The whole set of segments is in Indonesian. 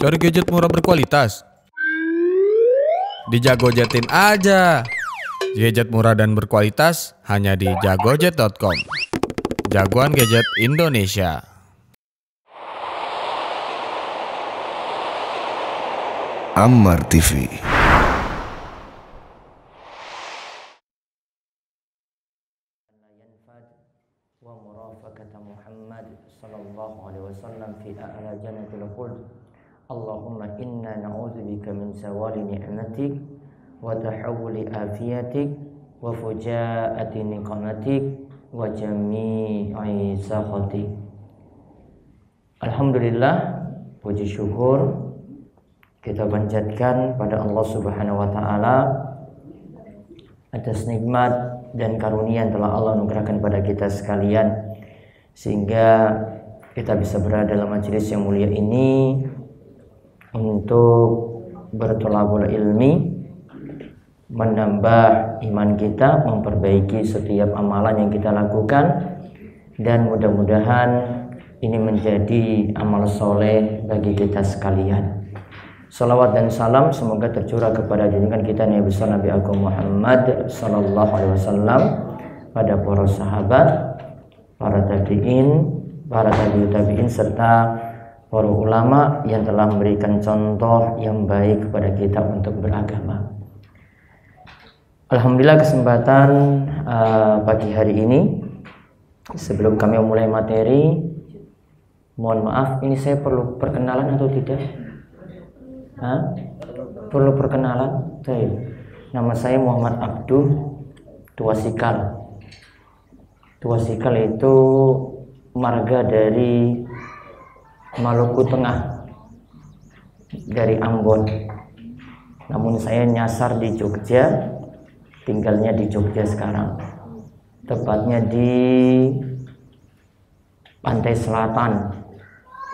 Cari gadget murah berkualitas. Dijagojetin aja. Gadget murah dan berkualitas hanya di jagojet.com. Jagoan gadget Indonesia. Ammar TV. Allahumma inna na'udzubika min zawali ni'matik wa tahawuli afiyatik wa fujaati niqamatik wa jami'i sakhatik. Alhamdulillah, puji syukur kita panjatkan pada Allah Subhanahu wa taala atas nikmat dan karunia yang telah Allah anugerahkan pada kita sekalian sehingga kita bisa berada dalam majelis yang mulia ini untuk bertolabul ilmi, menambah iman kita, memperbaiki setiap amalan yang kita lakukan, dan mudah-mudahan ini menjadi amal soleh bagi kita sekalian. Salawat dan salam semoga tercurah kepada junjungan kita Nabi besar Nabi Agung Muhammad Sallallahu Alaihi Wasallam, pada para sahabat, para tabi'in, para tabi'ut tabi'in, serta para ulama yang telah memberikan contoh yang baik kepada kita untuk beragama. Alhamdulillah, kesempatan pagi hari ini, sebelum kami memulai materi, mohon maaf, ini saya perlu perkenalan atau tidak? Hah? Perlu perkenalan? Nama saya Muhammad Abduh Tuasikal. Tuasikal itu marga dari Maluku Tengah, dari Ambon. Namun saya nyasar di Jogja, tinggalnya di Jogja sekarang, tepatnya di Pantai Selatan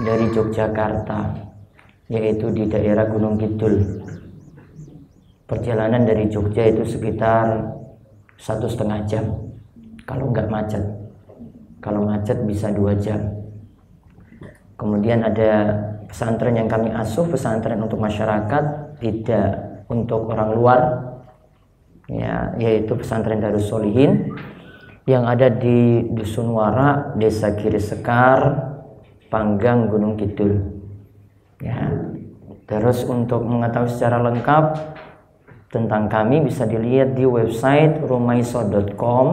dari Yogyakarta, yaitu di daerah Gunung Kidul. Perjalanan dari Jogja itu sekitar 1,5 jam kalau nggak macet, kalau macet bisa 2 jam. Kemudian ada pesantren yang kami asuh, pesantren untuk masyarakat, tidak untuk orang luar, ya, yaitu pesantren Darussolihin yang ada di Dusun Wara, Desa Giri Sekar, Panggang, Gunung Kidul. Ya. Terus untuk mengetahui secara lengkap tentang kami bisa dilihat di website Rumaysho.com.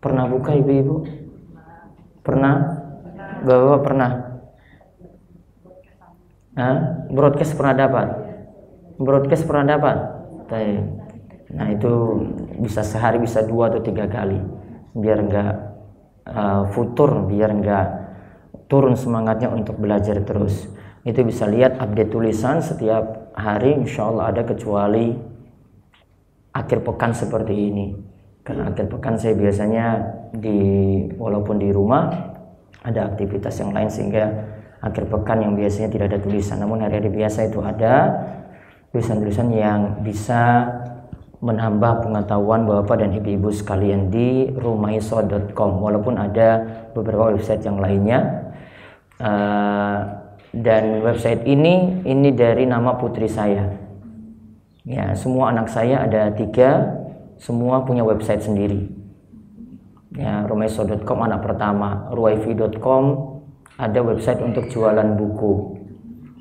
Pernah buka ibu-ibu? Pernah? Bapak pernah? Nah, broadcast pernah dapat? Broadcast pernah dapat? Nah, itu bisa sehari, bisa 2 atau 3 kali, biar nggak futur, biar nggak turun semangatnya untuk belajar terus. Itu bisa lihat update tulisan setiap hari, insya Allah ada, kecuali akhir pekan seperti ini. Karena akhir pekan saya biasanya walaupun di rumah ada aktivitas yang lain, sehingga akhir pekan yang biasanya tidak ada tulisan, namun hari-hari biasa itu ada tulisan-tulisan yang bisa menambah pengetahuan Bapak dan Ibu-ibu sekalian di rumaysho.com, walaupun ada beberapa website yang lainnya. Dan website ini dari nama putri saya. Ya, semua anak saya ada 3, semua punya website sendiri. Ya, rumaysho.com anak pertama, ruwifi.com ada website untuk jualan buku.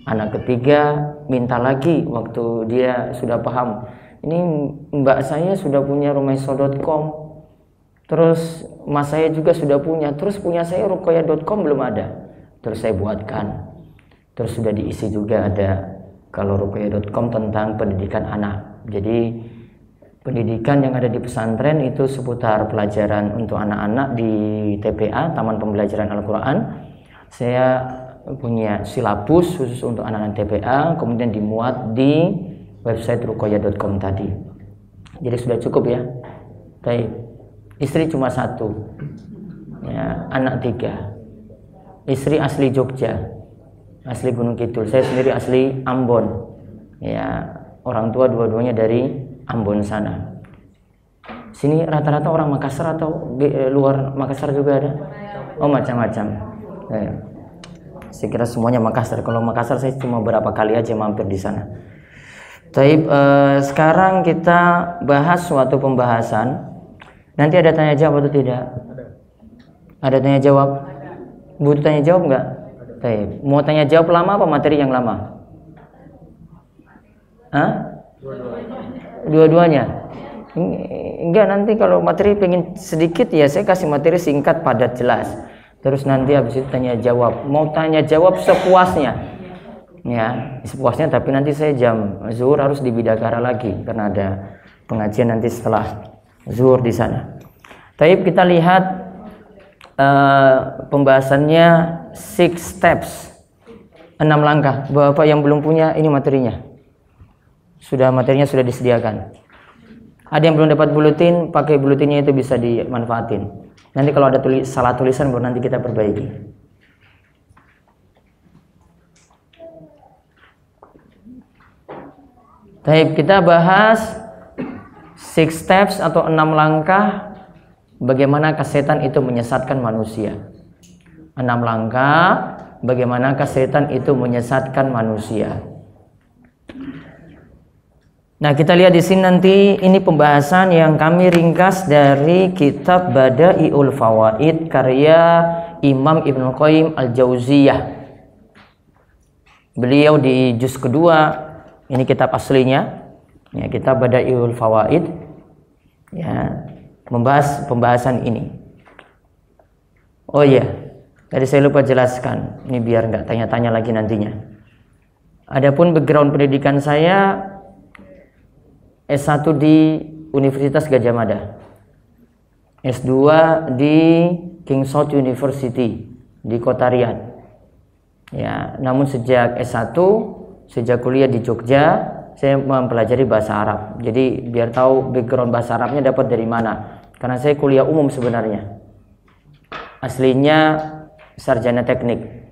Anak ketiga minta lagi waktu dia sudah paham. Ini mbak saya sudah punya rumaysho.com. Terus mas saya juga sudah punya. Terus punya saya rukoya.com belum ada. Terus saya buatkan. Terus sudah diisi juga ada kalau rukoya.com tentang pendidikan anak. Jadi pendidikan yang ada di pesantren itu seputar pelajaran untuk anak-anak di TPA, Taman Pembelajaran Al-Quran. Saya punya silabus khusus untuk anak-anak TPA, kemudian dimuat di website rukoya.com tadi. Jadi sudah cukup ya. Baik. Istri cuma 1, ya, anak 3. Istri asli Jogja, asli Gunung Kidul. Saya sendiri asli Ambon. Ya, orang tua dua-duanya dari Ambon sana. Sini rata-rata orang Makassar atau luar Makassar juga ada. Oh, macam-macam. Saya kira semuanya Makassar. Kalau Makassar saya cuma berapa kali aja mampir di sana. Tapi sekarang kita bahas suatu pembahasan. Nanti ada tanya jawab atau tidak? Ada tanya jawab? Butuh tanya jawab nggak? Tapi mau tanya jawab lama apa materi yang lama? Hah? Dua-duanya? Enggak, nanti kalau materi pengen sedikit ya saya kasih materi singkat padat jelas. Terus nanti habis itu tanya jawab. Mau tanya jawab sepuasnya. Ya, sepuasnya, tapi nanti saya jam zuhur harus di Bidakara lagi karena ada pengajian nanti setelah zuhur di sana. Tapi kita lihat pembahasannya 6 steps, 6 langkah. Bapak yang belum punya ini materinya. Materinya sudah disediakan. Ada yang belum dapat buletin, pakai buletinnya itu bisa dimanfaatin. Nanti kalau ada salah tulisan baru nanti kita perbaiki. Baik, kita bahas 6 steps atau 6 langkah bagaimana setan itu menyesatkan manusia. 6 langkah bagaimana setan itu menyesatkan manusia. Nah, kita lihat di sini nanti ini pembahasan yang kami ringkas dari kitab Bada'i al-Fawaid karya Imam Ibnu Qayyim Al-Jauziyah. Beliau di juz kedua. Ini kitab aslinya, ya, kitab Bada'i al-Fawaid, ya, membahas pembahasan ini. Oh iya, tadi saya lupa jelaskan. Ini biar nggak tanya-tanya lagi nantinya. Adapun background pendidikan saya S1 di Universitas Gajah Mada, S2 di King Saud University di kota Riyadh. Ya, namun sejak S1, sejak kuliah di Jogja, saya mempelajari bahasa Arab. Jadi biar tahu background bahasa Arabnya dapat dari mana. Karena saya kuliah umum sebenarnya. Aslinya sarjana teknik,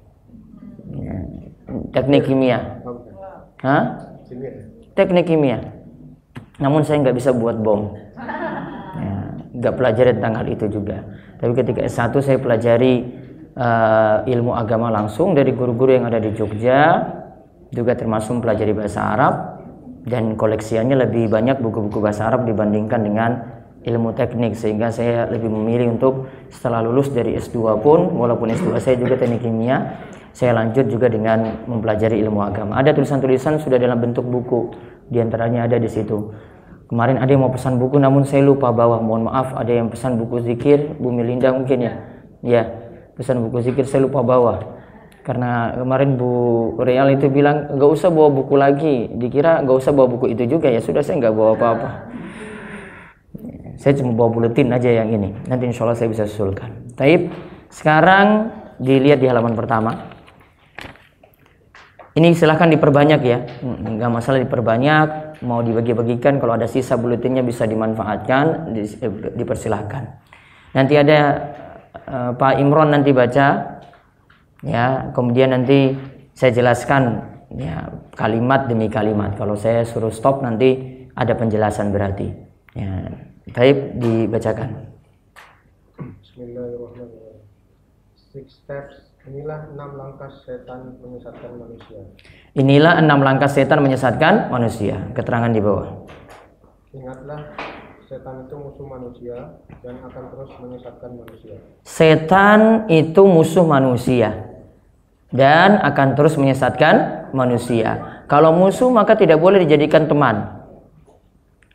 teknik kimia. Hah? Teknik kimia. Namun saya nggak bisa buat bom. Ya, nggak pelajari tentang hal itu juga. Tapi ketika S1 saya pelajari ilmu agama langsung dari guru-guru yang ada di Jogja. Juga termasuk mempelajari bahasa Arab, dan koleksiannya lebih banyak buku-buku bahasa Arab dibandingkan dengan ilmu teknik, sehingga saya lebih memilih untuk setelah lulus dari S2 pun, walaupun S2 saya juga teknik kimia, saya lanjut juga dengan mempelajari ilmu agama. Ada tulisan-tulisan sudah dalam bentuk buku, diantaranya ada di situ. Kemarin ada yang mau pesan buku namun saya lupa bawa, mohon maaf. Ada yang pesan buku zikir, Bumi Linda mungkin ya, ya, pesan buku zikir, saya lupa bawa. Karena kemarin Bu Real itu bilang nggak usah bawa buku lagi, dikira nggak usah bawa buku itu juga, ya sudah saya nggak bawa apa-apa. Saya cuma bawa buletin aja yang ini. Nanti insya Allah saya bisa susulkan. Taib, sekarang dilihat di halaman pertama. Ini silahkan diperbanyak ya, nggak masalah diperbanyak. Mau dibagi-bagikan, kalau ada sisa buletinnya bisa dimanfaatkan, dipersilahkan. Nanti ada Pak Imron nanti baca. Ya, kemudian nanti saya jelaskan ya, kalimat demi kalimat. Kalau saya suruh stop nanti ada penjelasan berarti. Ya, baik, dibacakan. Bismillahirrahmanirrahim. 6 steps. Inilah 6 langkah setan menyesatkan manusia. Inilah 6 langkah setan menyesatkan manusia. Keterangan di bawah. Ingatlah, setan itu musuh manusia dan akan terus menyesatkan manusia. Setan itu musuh manusia dan akan terus menyesatkan manusia. Kalau musuh maka tidak boleh dijadikan teman.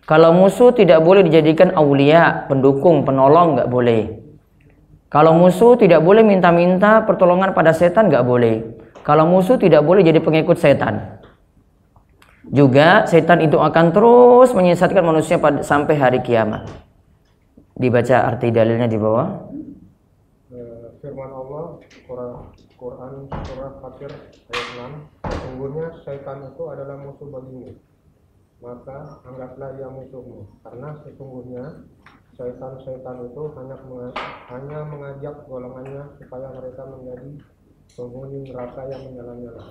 Kalau musuh tidak boleh dijadikan aulia, pendukung, penolong, nggak boleh. Kalau musuh tidak boleh minta-minta pertolongan pada setan, nggak boleh. Kalau musuh tidak boleh jadi pengikut setan. Juga setan itu akan terus menyesatkan manusia sampai hari kiamat. Dibaca arti dalilnya di bawah. Firman Allah, Quran Surah Fathir ayat 6, sesungguhnya setan itu adalah musuh bagimu, maka anggaplah ia musuhmu, karena sesungguhnya setan itu hanya mengajak golongannya supaya mereka menjadi penghuni neraka yang menyala-nyala.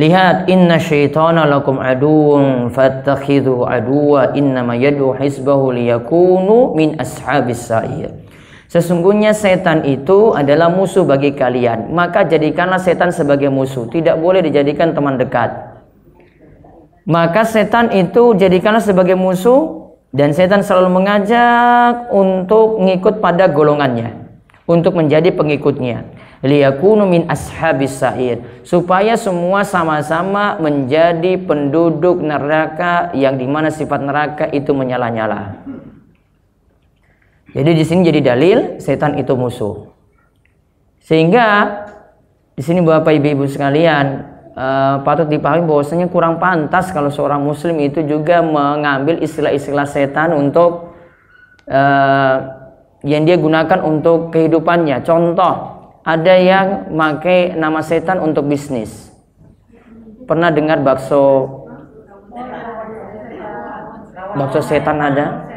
Lihat, inna syaitana lakum aduwwun fattakhidhuhu aduwwa innama yad'u hizbahu liyakunu min ashabis sa'ir. Sesungguhnya setan itu adalah musuh bagi kalian, maka jadikanlah setan sebagai musuh, tidak boleh dijadikan teman dekat. Maka setan itu jadikanlah sebagai musuh, dan setan selalu mengajak untuk ngikut pada golongannya, untuk menjadi pengikutnya. Liyakunu min ashabis sa'ir, supaya semua sama-sama menjadi penduduk neraka yang dimana sifat neraka itu menyala-nyala. Jadi di sini jadi dalil setan itu musuh. Sehingga di sini Bapak Ibu sekalian patut dipahami bahwasanya kurang pantas kalau seorang muslim itu juga mengambil istilah-istilah setan untuk yang dia gunakan untuk kehidupannya. Contoh, ada yang pakai nama setan untuk bisnis. Pernah dengar bakso setan ada?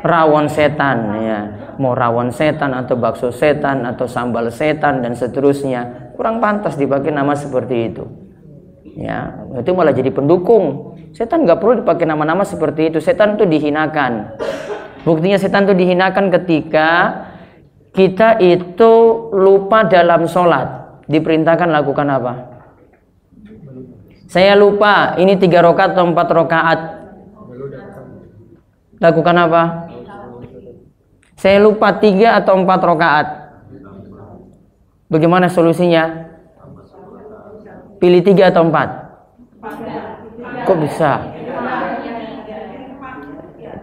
Rawon setan, ya. Mau rawon setan atau bakso setan atau sambal setan dan seterusnya. Kurang pantas dipakai nama seperti itu. Ya, itu malah jadi pendukung. Setan nggak perlu dipakai nama-nama seperti itu. Setan itu dihinakan. Buktinya setan itu dihinakan ketika kita itu lupa dalam sholat. Diperintahkan lakukan apa? Saya lupa, ini 3 rokaat atau 4 rokaat. Lakukan apa? Saya lupa 3 atau 4 rokaat. Bagaimana solusinya? Pilih 3 atau 4? Kok bisa?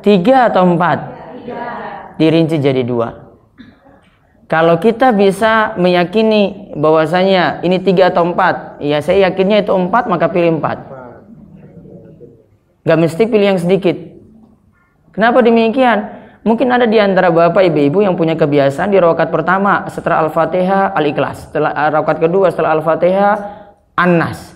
3 atau 4? Dirinci jadi 2. Kalau kita bisa meyakini bahwasanya ini 3 atau 4, ya saya yakinnya itu 4, maka pilih 4. Gak mesti pilih yang sedikit. Kenapa demikian? Mungkin ada di antara bapak ibu-ibu yang punya kebiasaan di rakaat pertama setelah Al-Fatihah Al-Ikhlas, setelah rakaat kedua setelah Al-Fatihah An-Nas.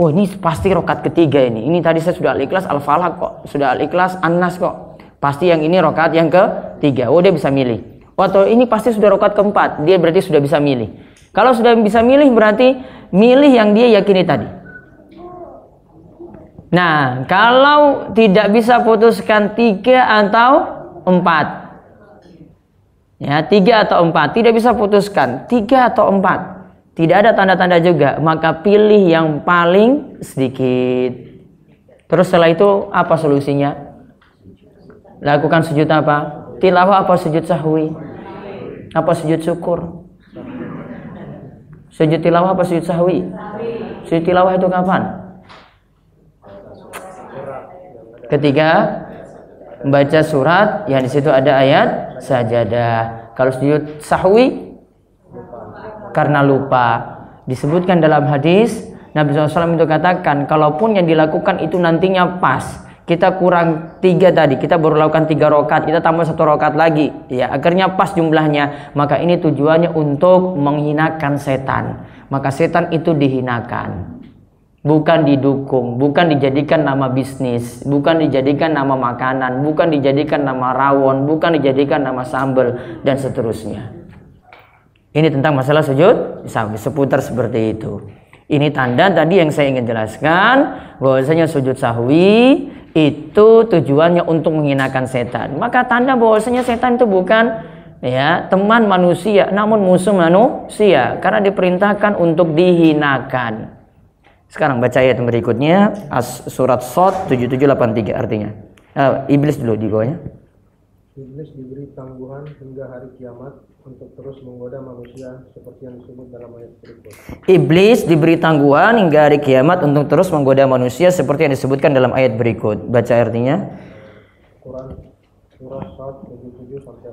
Oh, ini pasti rakaat ketiga ini. Ini tadi saya sudah Al-Ikhlas Al-Falaq kok, sudah Al-Ikhlas An-Nas kok. Pasti yang ini rakaat yang ketiga. Oh, dia bisa milih. Atau ini pasti sudah rokat keempat, dia berarti sudah bisa milih. Kalau sudah bisa milih berarti milih yang dia yakini tadi. Nah, kalau tidak bisa putuskan 3 atau 4, ya 3 atau 4, tidak bisa putuskan 3 atau 4, tidak ada tanda-tanda juga, maka pilih yang paling sedikit. Terus setelah itu apa solusinya? Lakukan sujud apa? Tilawah apa sujud sahwi? Apa sujud syukur? Sujud tilawah apa sujud sahwi? Sujud tilawah itu kapan? Ketika membaca surat yang di situ ada ayat sajadah. Kalau sujud sahwi karena lupa. Disebutkan dalam hadis Nabi SAW itu katakan, kalaupun yang dilakukan itu nantinya pas, kita kurang 3 tadi, kita baru lakukan 3 rokat, kita tambah 1 rokat lagi, ya akhirnya pas jumlahnya. Maka ini tujuannya untuk menghinakan setan. Maka setan itu dihinakan, bukan didukung, bukan dijadikan nama bisnis, bukan dijadikan nama makanan, bukan dijadikan nama rawon, bukan dijadikan nama sambal dan seterusnya. Ini tentang masalah sujud sahwi, seputar seperti itu. Ini tanda tadi yang saya ingin jelaskan bahwasanya sujud sahwi itu tujuannya untuk menghinakan setan. Maka tanda bahwasanya setan itu bukan ya teman manusia, namun musuh manusia, karena diperintahkan untuk dihinakan. Sekarang baca ayat berikutnya, surat Shad 7783 artinya. Iblis dulu di bawahnya. Iblis diberi tangguhan hingga hari kiamat untuk terus menggoda manusia seperti yang disebut dalam ayat berikut. Iblis diberi tangguhan hingga hari kiamat untuk terus menggoda manusia seperti yang disebutkan dalam ayat berikut. Baca artinya. Quran Surah Shad 77-83.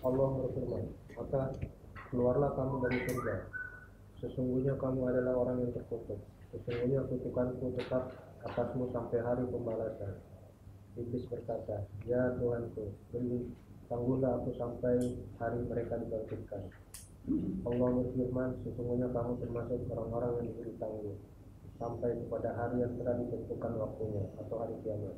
Allah berfirman, maka keluarlah kamu dari surga. Sesungguhnya kamu adalah orang yang terkutuk. Sesungguhnya kutukanku tetap atasmu sampai hari pembalasan. Iblis berkata, ya Tuhanku, beri tangguhlah aku sampai hari mereka dibangkitkan. Allah berfirman, sesungguhnya kamu termasuk orang-orang yang diberi tangguh sampai kepada hari yang telah ditentukan waktunya atau hari kiamat.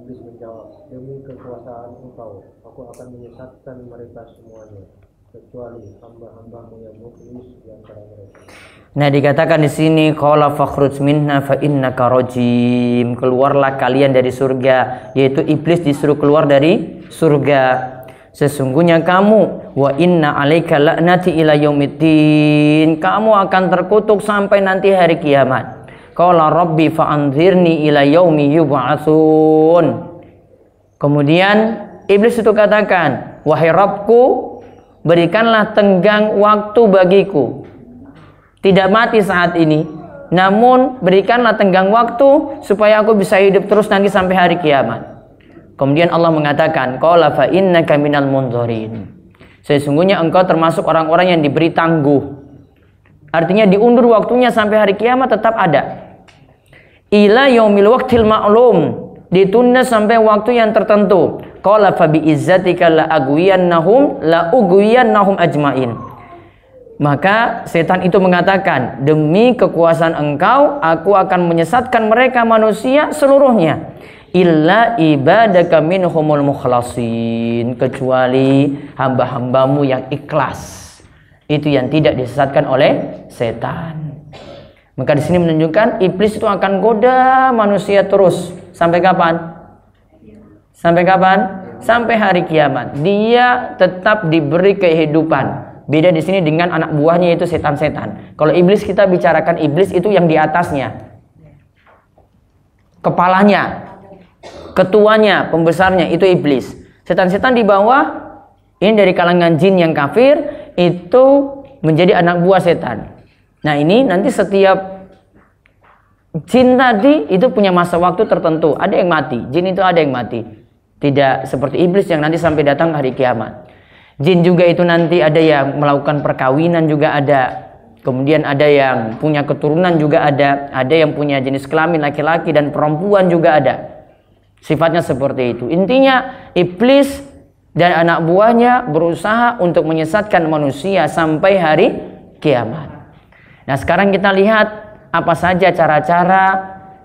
Iblis menjawab, demi kekuasaan engkau, aku akan menyesatkan mereka semuanya, kecuali hamba-hambamu yang mukhlis di antara mereka. Nah, dikatakan di sini qala fakhruj minna fa innaka rajim. Keluarlah kalian dari surga, yaitu iblis disuruh keluar dari surga. Sesungguhnya kamu, wa inna alaika la'nati ila yaumiddin, kamu akan terkutuk sampai nanti hari kiamat. Qala rabbi fa'anzirni ila yaumi yub'atsun. Kemudian iblis itu katakan, wahai Rabbku, berikanlah tenggang waktu bagiku. Tidak mati saat ini, namun berikanlah tenggang waktu supaya aku bisa hidup terus nanti sampai hari kiamat. Kemudian Allah mengatakan, qala fa innaka minal munzirin. Sesungguhnya engkau termasuk orang-orang yang diberi tangguh. Artinya diundur waktunya sampai hari kiamat tetap ada. Ila yaumil waqtil ma'lum, ditunda sampai waktu yang tertentu. Qala fa bi izzatika la aghwiyannahum la ughwiyannahum ajmain. Maka setan itu mengatakan, demi kekuasaan engkau, aku akan menyesatkan mereka manusia seluruhnya. Illa ibadaka minhumul mukhlasin, kecuali hamba-hambamu yang ikhlas. Itu yang tidak disesatkan oleh setan. Maka di sini menunjukkan iblis itu akan goda manusia terus sampai kapan? Sampai kapan? Sampai hari kiamat. Dia tetap diberi kehidupan. Beda di sini dengan anak buahnya yaitu setan-setan. Kalau iblis kita bicarakan iblis itu yang di atasnya. Kepalanya, ketuanya, pembesarnya itu iblis. Setan-setan di bawah ini dari kalangan jin yang kafir itu menjadi anak buah setan. Nah ini nanti setiap jin tadi itu punya masa waktu tertentu. Ada yang mati, jin itu ada yang mati. Tidak seperti iblis yang nanti sampai datang hari kiamat. Jin juga itu nanti ada yang melakukan perkawinan juga ada. Kemudian ada yang punya keturunan juga ada. Ada yang punya jenis kelamin laki-laki dan perempuan juga ada. Sifatnya seperti itu. Intinya iblis dan anak buahnya berusaha untuk menyesatkan manusia sampai hari kiamat. Nah sekarang kita lihat apa saja cara-cara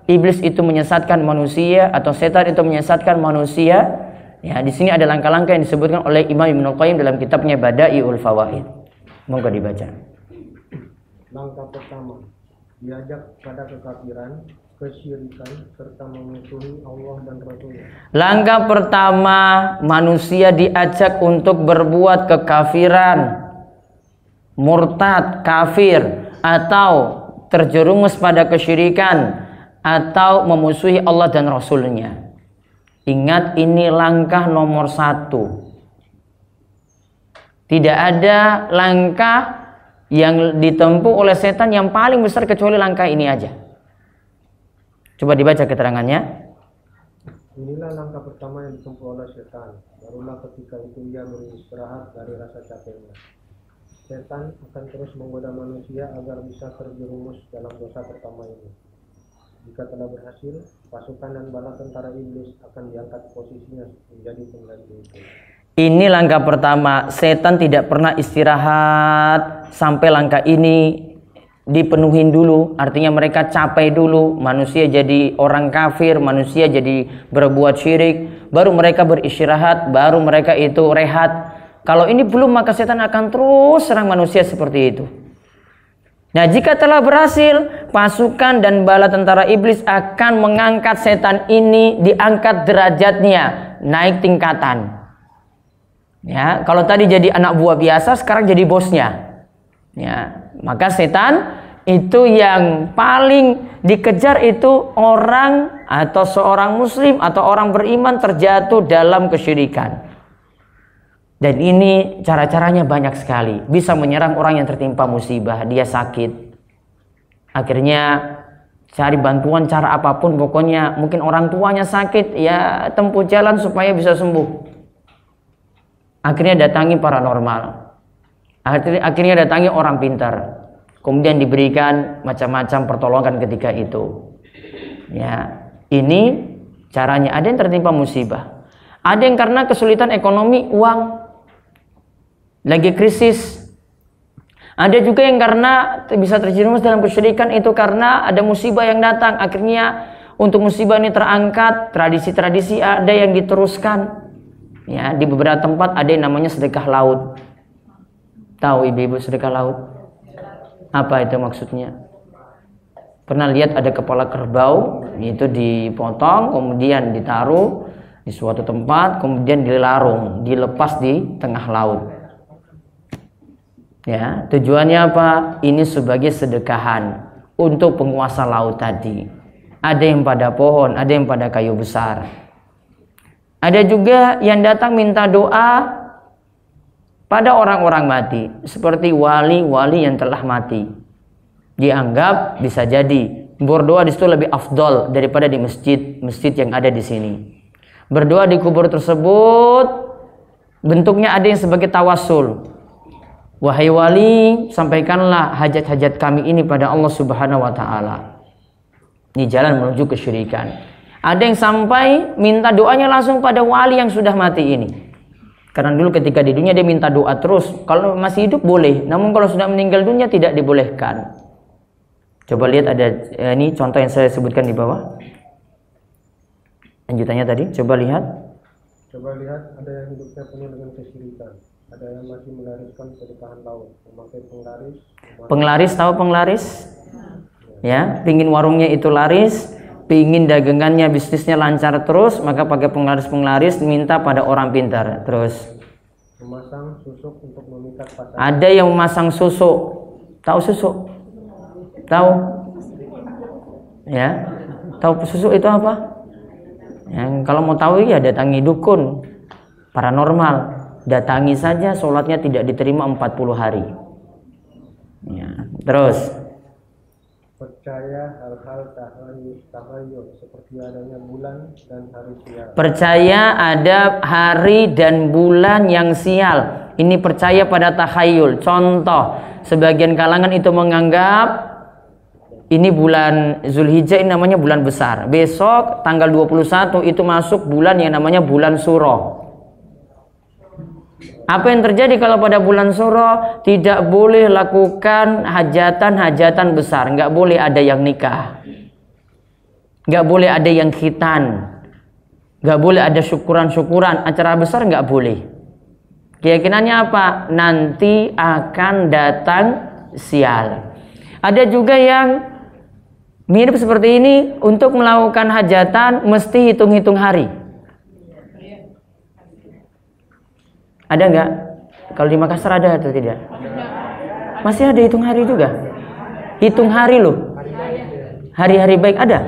iblis itu menyesatkan manusia atau setan itu menyesatkan manusia. Ya, di sini ada langkah-langkah yang disebutkan oleh Imam Ibnu Qayyim dalam kitabnya Bada'i al-Fawaid. Monggo dibaca. Langkah pertama, diajak pada kekafiran, kesyirikan serta memusuhi Allah dan Rasulnya. Langkah pertama, manusia diajak untuk berbuat kekafiran, murtad, kafir, atau terjerumus pada kesyirikan, atau memusuhi Allah dan Rasulnya. Ingat, ini langkah nomor satu. Tidak ada langkah yang ditempuh oleh setan yang paling besar kecuali langkah ini aja. Coba dibaca keterangannya. Inilah langkah pertama yang ditempuh oleh setan. Barulah ketika itu ia beristirahat dari rasa capeknya. Setan akan terus menggoda manusia agar bisa terjerumus dalam dosa pertama ini. Jika telah berhasil, pasukan dan bala tentara iblis akan diangkat posisinya menjadi pengganti. Ini langkah pertama. Setan tidak pernah istirahat sampai langkah ini dipenuhin dulu, artinya mereka capai dulu, manusia jadi orang kafir, manusia jadi berbuat syirik, baru mereka beristirahat, baru mereka itu rehat. Kalau ini belum, maka setan akan terus serang manusia seperti itu. Nah, jika telah berhasil, pasukan dan bala tentara iblis akan mengangkat setan ini, diangkat derajatnya, naik tingkatan. Ya, kalau tadi jadi anak buah biasa, sekarang jadi bosnya. Ya, maka setan itu yang paling dikejar itu orang atau seorang muslim atau orang beriman terjatuh dalam kesyirikan. Dan ini cara-caranya banyak sekali. Bisa menyerang orang yang tertimpa musibah, dia sakit. Akhirnya cari bantuan cara apapun, pokoknya mungkin orang tuanya sakit, ya tempuh jalan supaya bisa sembuh. Akhirnya datangi paranormal. Akhirnya datangi orang pintar, kemudian diberikan macam-macam pertolongan ketika itu. Ya, ini caranya. Ada yang tertimpa musibah, ada yang karena kesulitan ekonomi, uang lagi krisis, ada juga yang karena bisa terjerumus dalam kesyirikan itu karena ada musibah yang datang. Akhirnya untuk musibah ini terangkat, tradisi-tradisi ada yang diteruskan. Ya, di beberapa tempat ada yang namanya sedekah laut. Tahu ibu-ibu sedekah laut? Apa itu maksudnya? Pernah lihat ada kepala kerbau itu dipotong kemudian ditaruh di suatu tempat, kemudian dilarung, dilepas di tengah laut. Ya, tujuannya apa? Ini sebagai sedekahan untuk penguasa laut tadi. Ada yang pada pohon, ada yang pada kayu besar. Ada juga yang datang minta doa pada orang-orang mati, seperti wali-wali yang telah mati. Dianggap bisa jadi berdoa di situ lebih afdol daripada di masjid yang ada di sini. Berdoa di kubur tersebut bentuknya ada yang sebagai tawasul. Wahai wali, sampaikanlah hajat-hajat kami ini pada Allah Subhanahu wa taala. Ini jalan menuju kesyirikan. Ada yang sampai minta doanya langsung pada wali yang sudah mati ini. Karena dulu ketika di dunia dia minta doa terus. Kalau masih hidup boleh, namun kalau sudah meninggal dunia tidak dibolehkan. Coba lihat ada ini contoh yang saya sebutkan di bawah. Lanjutannya tadi, coba lihat ada yang hidupnya penuh dengan kesyirikan, ada yang masih melariskan sedekahan laut, memakai penglaris. Penglaris, tahu penglaris? Ya, pingin warungnya itu laris, pingin dagangannya, bisnisnya lancar terus, maka pakai penglaris-penglaris, minta pada orang pintar. Terus memasang susuk untuk memikat pasangan. Ada yang memasang susuk. Tahu susuk? Tahu? Ya. Tahu susuk itu apa? Yang kalau mau tahu ya datangi dukun paranormal. Datangi saja, sholatnya tidak diterima 40 hari. Ya. Terus percaya hal-hal tahayul seperti adanya bulan dan hari sial. Percaya ada hari dan bulan yang sial. Ini percaya pada tahayul. Contoh, sebagian kalangan itu menganggap ini bulan Zulhijjah, ini namanya bulan besar. Besok tanggal 21 itu masuk bulan yang namanya bulan Suro. Apa yang terjadi kalau pada bulan Suro? Tidak boleh lakukan hajatan-hajatan besar. Nggak boleh ada yang nikah, nggak boleh ada yang khitan, nggak boleh ada syukuran-syukuran. Acara besar nggak boleh. Keyakinannya apa? Nanti akan datang sial. Ada juga yang mirip seperti ini. Untuk melakukan hajatan mesti hitung-hitung hari. Ada nggak? Kalau di Makassar ada atau tidak? Masih ada hitung hari juga? Hitung hari loh. Hari-hari baik ada?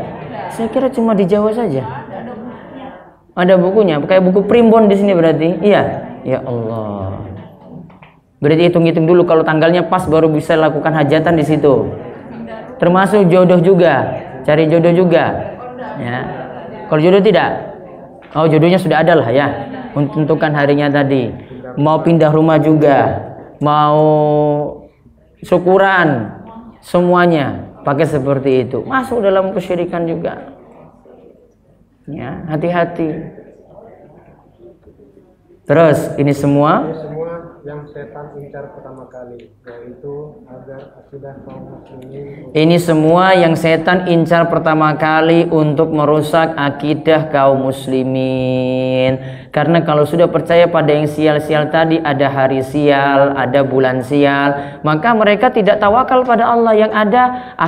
Saya kira cuma di Jawa saja. Ada bukunya, kayak buku primbon di sini berarti. Iya. Ya Allah. Berarti hitung-hitung dulu, kalau tanggalnya pas baru bisa lakukan hajatan di situ. Termasuk jodoh juga, cari jodoh juga. Ya. Kalau jodoh tidak? Oh, jodohnya sudah ada lah ya. Menentukan harinya tadi, mau pindah rumah juga, mau syukuran, semuanya pakai seperti itu, masuk dalam kesyirikan juga. Ya, hati-hati. Terus ini semua yang setan incar pertama kali, yaitu agar akidah kaum muslimin. Ini semua yang setan incar pertama kali untuk merusak akidah kaum muslimin. Karena kalau sudah percaya pada yang sial-sial tadi, ada hari sial, ada bulan sial, maka mereka tidak tawakal pada Allah. Yang ada,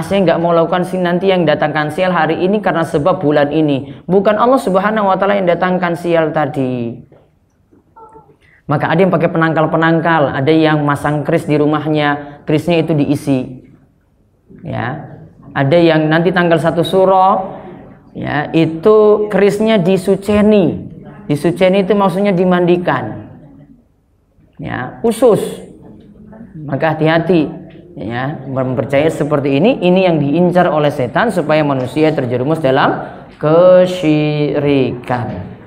saya nggak mau lakukan sih nanti yang datangkan sial hari ini karena sebab bulan ini. Bukan Allah Subhanahu wa taala yang datangkan sial tadi. Maka ada yang pakai penangkal-penangkal, ada yang masang keris di rumahnya, kerisnya itu diisi. Ya. Ada yang nanti tanggal 1 Suro, ya, itu kerisnya disuceni. Disuceni itu maksudnya dimandikan. Ya, usus. Maka hati-hati, ya, mempercayai seperti ini yang diincar oleh setan supaya manusia terjerumus dalam kesyirikan.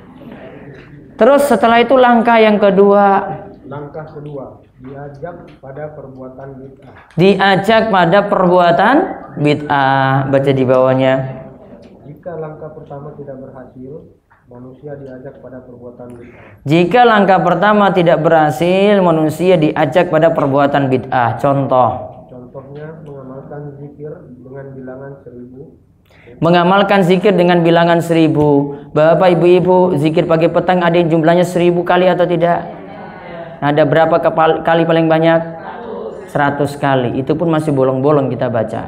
Terus setelah itu langkah kedua diajak pada perbuatan bid'ah. Baca di bawahnya. Jika langkah pertama tidak berhasil, manusia diajak pada perbuatan bid'ah. Jika langkah pertama tidak berhasil, manusia diajak pada perbuatan bid'ah. Contohnya mengamalkan zikir dengan bilangan 1000. Mengamalkan zikir dengan bilangan 1000. Bapak ibu-ibu, zikir pagi petang ada yang jumlahnya 1000 kali atau tidak? Ada berapa kali paling banyak? 100 kali. Itu pun masih bolong-bolong kita baca.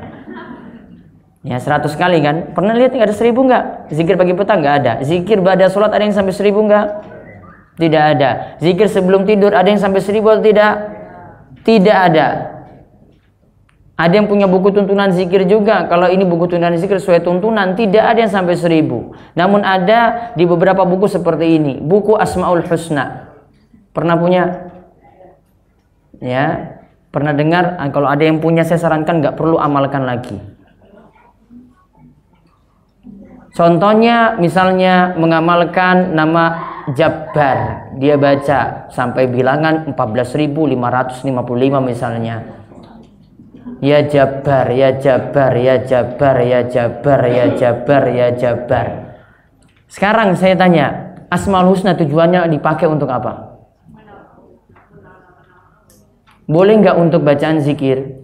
Ya 100 kali kan. Pernah lihat nggak ada 1000 nggak? Zikir pagi petang nggak ada. Zikir pada sholat ada yang sampai 1000 nggak? Tidak ada. Zikir sebelum tidur ada yang sampai 1000 atau tidak? Tidak ada. Ada yang punya buku tuntunan zikir juga. Kalau ini buku tuntunan zikir sesuai tuntunan, tidak ada yang sampai 1000. Namun ada di beberapa buku seperti ini. Buku Asmaul Husna. Pernah punya? Ya. Pernah dengar? Kalau ada yang punya, saya sarankan nggak perlu amalkan lagi. Contohnya misalnya mengamalkan nama Jabbar. Dia baca sampai bilangan 14.555 misalnya. Ya Jabbar, ya Jabbar, ya Jabbar, ya Jabbar, ya Jabbar, ya Jabbar. Sekarang saya tanya, Asmaul Husna tujuannya dipakai untuk apa? Boleh nggak untuk bacaan zikir?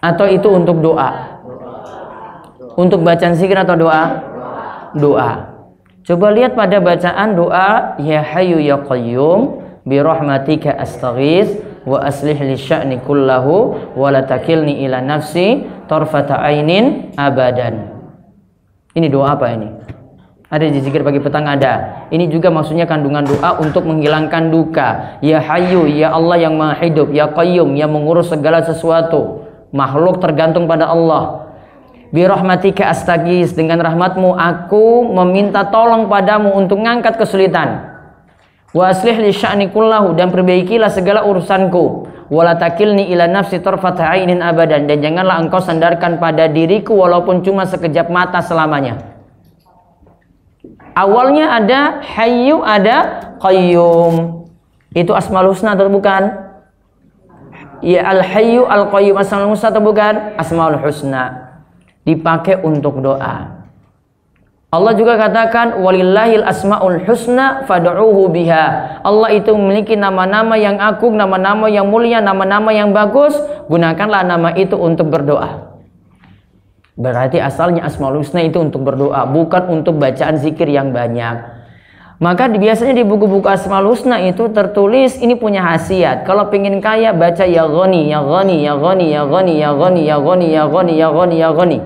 Atau itu untuk doa? Untuk bacaan zikir atau doa? Doa. Coba lihat pada bacaan doa, Ya Hayyu Ya Qayyum, bi rahmatika astaghits wa aslih li sya'ni kullahu wa la takilni ila nafsi tarfata ainin abadan. Ini doa apa ini? Ada di zikir pagi petang ada. Ini juga maksudnya kandungan doa untuk menghilangkan duka. Ya Hayyu, ya Allah yang Maha Hidup, Ya Qayyum, yang mengurus segala sesuatu. Makhluk tergantung pada Allah. Bi rahmatika astagis, dengan rahmatmu aku meminta tolong padamu untuk mengangkat kesulitan. Wa aslih li sya'ni kullahu, dan perbaikilah segala urusanku. Wa la takilni ila nafsi tarfata ainin abadan, dan janganlah engkau sandarkan pada diriku walaupun cuma sekejap mata selamanya. Awalnya ada Hayyu, ada Qayyum. Itu Asmaul Husna atau bukan? Ya Al Hayyu Al Qayyum Asmaul Husna atau bukan? Asmaul Husna. Dipakai untuk doa. Allah juga katakan walillahil asmaul husna fad'uhu biha. Allah itu memiliki nama-nama yang agung, nama-nama yang mulia, nama-nama yang bagus, gunakanlah nama itu untuk berdoa. Berarti asalnya Asmaul Husna itu untuk berdoa, bukan untuk bacaan zikir yang banyak. Maka biasanya di buku-buku Asmaul Husna itu tertulis ini punya khasiat. Kalau pengen kaya baca ya ghani, ya ghani, ya ghani, ya ghani, ya ghani, ya ghani, ya ghani, ya ghani, ya ghani.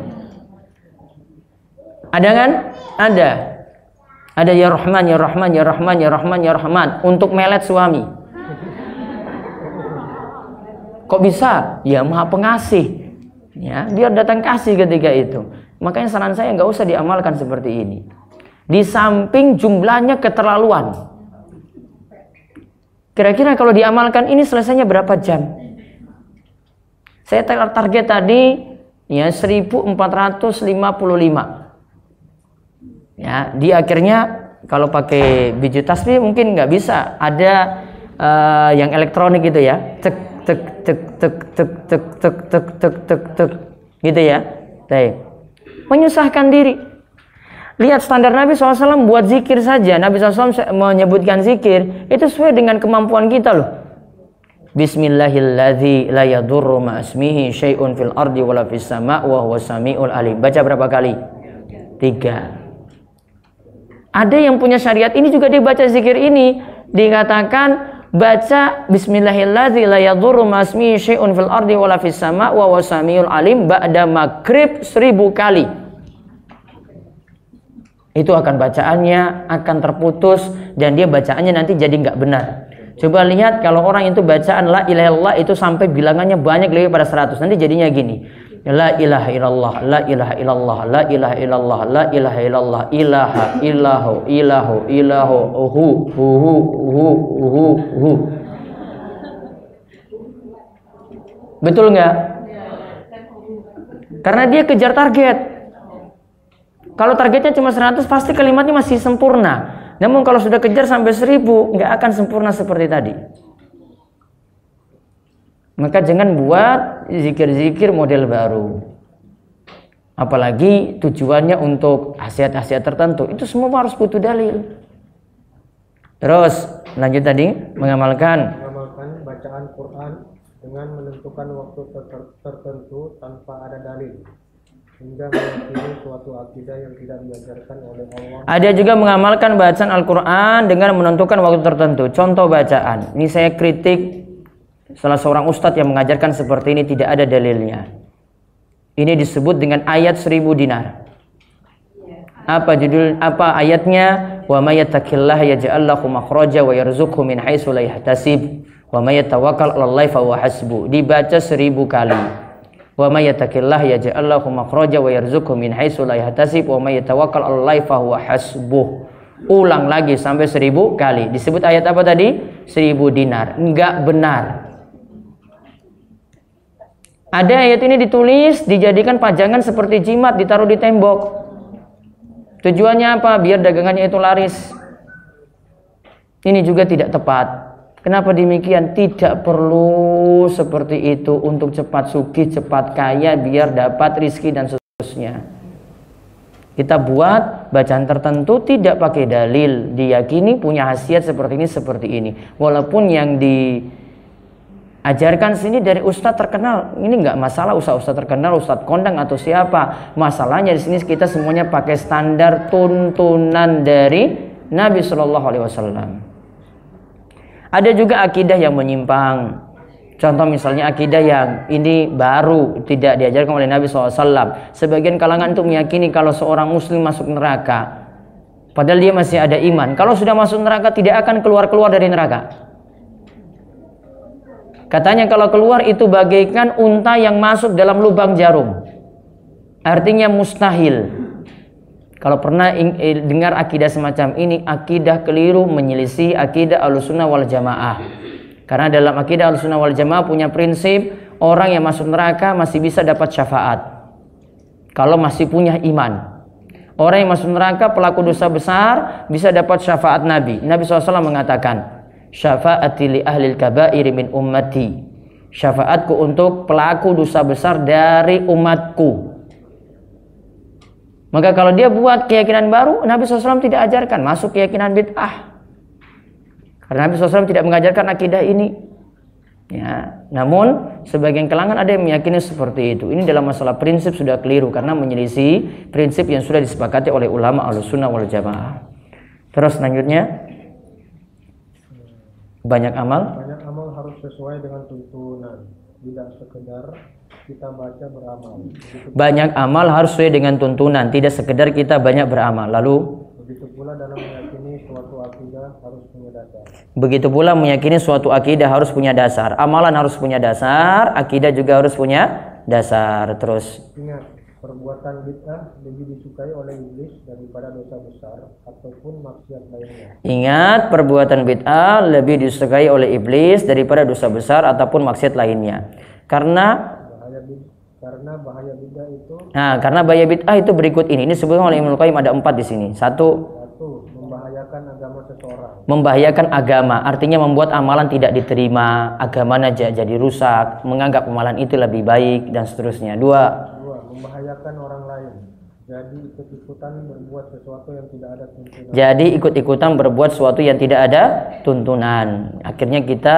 Ada kan? Ada. Ada ya Rahman, ya Rahman, ya Rahman, ya Rahman, ya Rahman. Untuk melet suami. Kok bisa? Ya Maha Pengasih. Ya, dia datang kasih ketika itu. Makanya saran saya nggak usah diamalkan seperti ini. Di samping jumlahnya keterlaluan. Kira-kira kalau diamalkan ini selesainya berapa jam? Saya target tadi ya 1455. Ya, di akhirnya kalau pakai biji tasbih mungkin nggak bisa. Ada yang elektronik gitu ya, cek cek cek cek cek cek cek cek cek cek cek gitu ya. Baik. Menyusahkan diri. Lihat standar Nabi SAW buat zikir saja. Nabi SAW menyebutkan zikir itu sesuai dengan kemampuan kita loh. Bismillahilladzi la yadurru ma'asmihi syai'un fil ardi wala fis sama' wa huwa sami'ul alim. Baca berapa kali? 3. Ada yang punya syariat ini juga dibaca zikir ini. Dikatakan baca bismillahilladzi la yadurru ma'asmihi syai'un fil ardi wala fis sama' wa huwa samiul alim ba'da maghrib 1000 kali. Itu akan bacaannya akan terputus dan dia bacaannya nanti jadi nggak benar. Coba lihat kalau orang itu bacaan la ilaha illallah itu sampai bilangannya banyak lebih pada 100. Nanti jadinya gini. La ilaha illallah, la ilaha illallah, la ilaha illallah, la ilaha illallah, ilaha ilahu ilahu ilahu hu hu hu hu hu. Betul nggak? Karena dia kejar target. Kalau targetnya cuma 100 pasti kalimatnya masih sempurna. Namun kalau sudah kejar sampai 1000 nggak akan sempurna seperti tadi. Maka jangan buat zikir-zikir model baru. Apalagi tujuannya untuk khasiat-khasiat tertentu. Itu semua harus butuh dalil. Terus lanjut tadi mengamalkan. Mengamalkan bacaan Quran dengan menentukan waktu tertentu tanpa ada dalil. Hingga meyakini suatu akidah yang tidak diajarkan oleh Allah. Ada juga mengamalkan bacaan Al-Quran dengan menentukan waktu tertentu. Contoh bacaan. Ini saya kritik. Salah seorang ustadz yang mengajarkan seperti ini tidak ada dalilnya. Ini disebut dengan ayat 1000 dinar. Apa judul, apa ayatnya? Wa may yattaqillaha yaj'al lahu makhraja wa yarzuqhu min haitsu la yahtasib wa may yatawakkal 'alallahi fa huwa hasbuh. Dibaca 1000 kali. Wa may yattaqillaha yaj'al lahu makhraja wa yarzuqhu min haitsu la yahtasib wa may yatawakkal 'alallahi fa huwa hasbuh. Ulang lagi sampai 1000 kali. Disebut ayat apa tadi? 1000 dinar. Enggak benar. Ada ayat ini ditulis, dijadikan pajangan seperti jimat, ditaruh di tembok. Tujuannya apa? Biar dagangannya itu laris. Ini juga tidak tepat. Kenapa demikian? Tidak perlu seperti itu untuk cepat sugih, cepat kaya, biar dapat rizki dan seterusnya. Kita buat bacaan tertentu tidak pakai dalil, diyakini punya khasiat seperti ini, seperti ini. Walaupun yang diajarkan sini dari ustadz terkenal, ini nggak masalah ustadz terkenal, ustadz kondang atau siapa. Masalahnya di sini kita semuanya pakai standar tuntunan dari Nabi SAW. Ada juga akidah yang menyimpang. Contoh misalnya akidah yang ini baru tidak diajarkan oleh Nabi SAW. Sebagian kalangan itu meyakini kalau seorang muslim masuk neraka, padahal dia masih ada iman. Kalau sudah masuk neraka tidak akan keluar dari neraka. Katanya kalau keluar itu bagaikan unta yang masuk dalam lubang jarum. Artinya mustahil. Kalau pernah dengar akidah semacam ini, akidah keliru, menyelisih akidah Ahlussunnah wal Jamaah. Karena dalam akidah Ahlussunnah wal Jamaah punya prinsip, orang yang masuk neraka masih bisa dapat syafaat kalau masih punya iman. Orang yang masuk neraka pelaku dosa besar bisa dapat syafaat Nabi. Nabi SAW mengatakan, syafaati li ahlil kabairi min ummati, syafaatku untuk pelaku dosa besar dari umatku. Maka kalau dia buat keyakinan baru, Nabi SAW tidak ajarkan, masuk keyakinan bid'ah. Karena Nabi SAW tidak mengajarkan akidah ini ya. Namun sebagian kalangan ada yang meyakini seperti itu. Ini dalam masalah prinsip sudah keliru, karena menyelisih prinsip yang sudah disepakati oleh ulama Ahlussunnah wal Jamaah. Terus selanjutnya, banyak amal harus sesuai dengan tuntunan, tidak sekedar kita baca beramal. Banyak amal harus sesuai dengan tuntunan, tidak sekedar kita banyak beramal. Lalu begitu pula dalam meyakini suatu akidah harus punya dasar. Amalan harus punya dasar, akidah juga harus punya dasar. Terus ingat, perbuatan bid'ah lebih disukai oleh iblis daripada dosa besar ataupun maksiat lainnya. Ingat, perbuatan bid'ah lebih disukai oleh iblis daripada dosa besar ataupun maksiat lainnya. Karena bahaya bid'ah itu berikut ini. Ini sebutkan oleh Ibnu Qayyim ada 4 di sini. Satu, membahayakan agama seseorang. Membahayakan agama artinya membuat amalan tidak diterima, agama jadi rusak, menganggap amalan itu lebih baik dan seterusnya. Dua, membahayakan orang lain. Jadi ikut-ikutan berbuat sesuatu yang tidak ada tuntunan. Akhirnya kita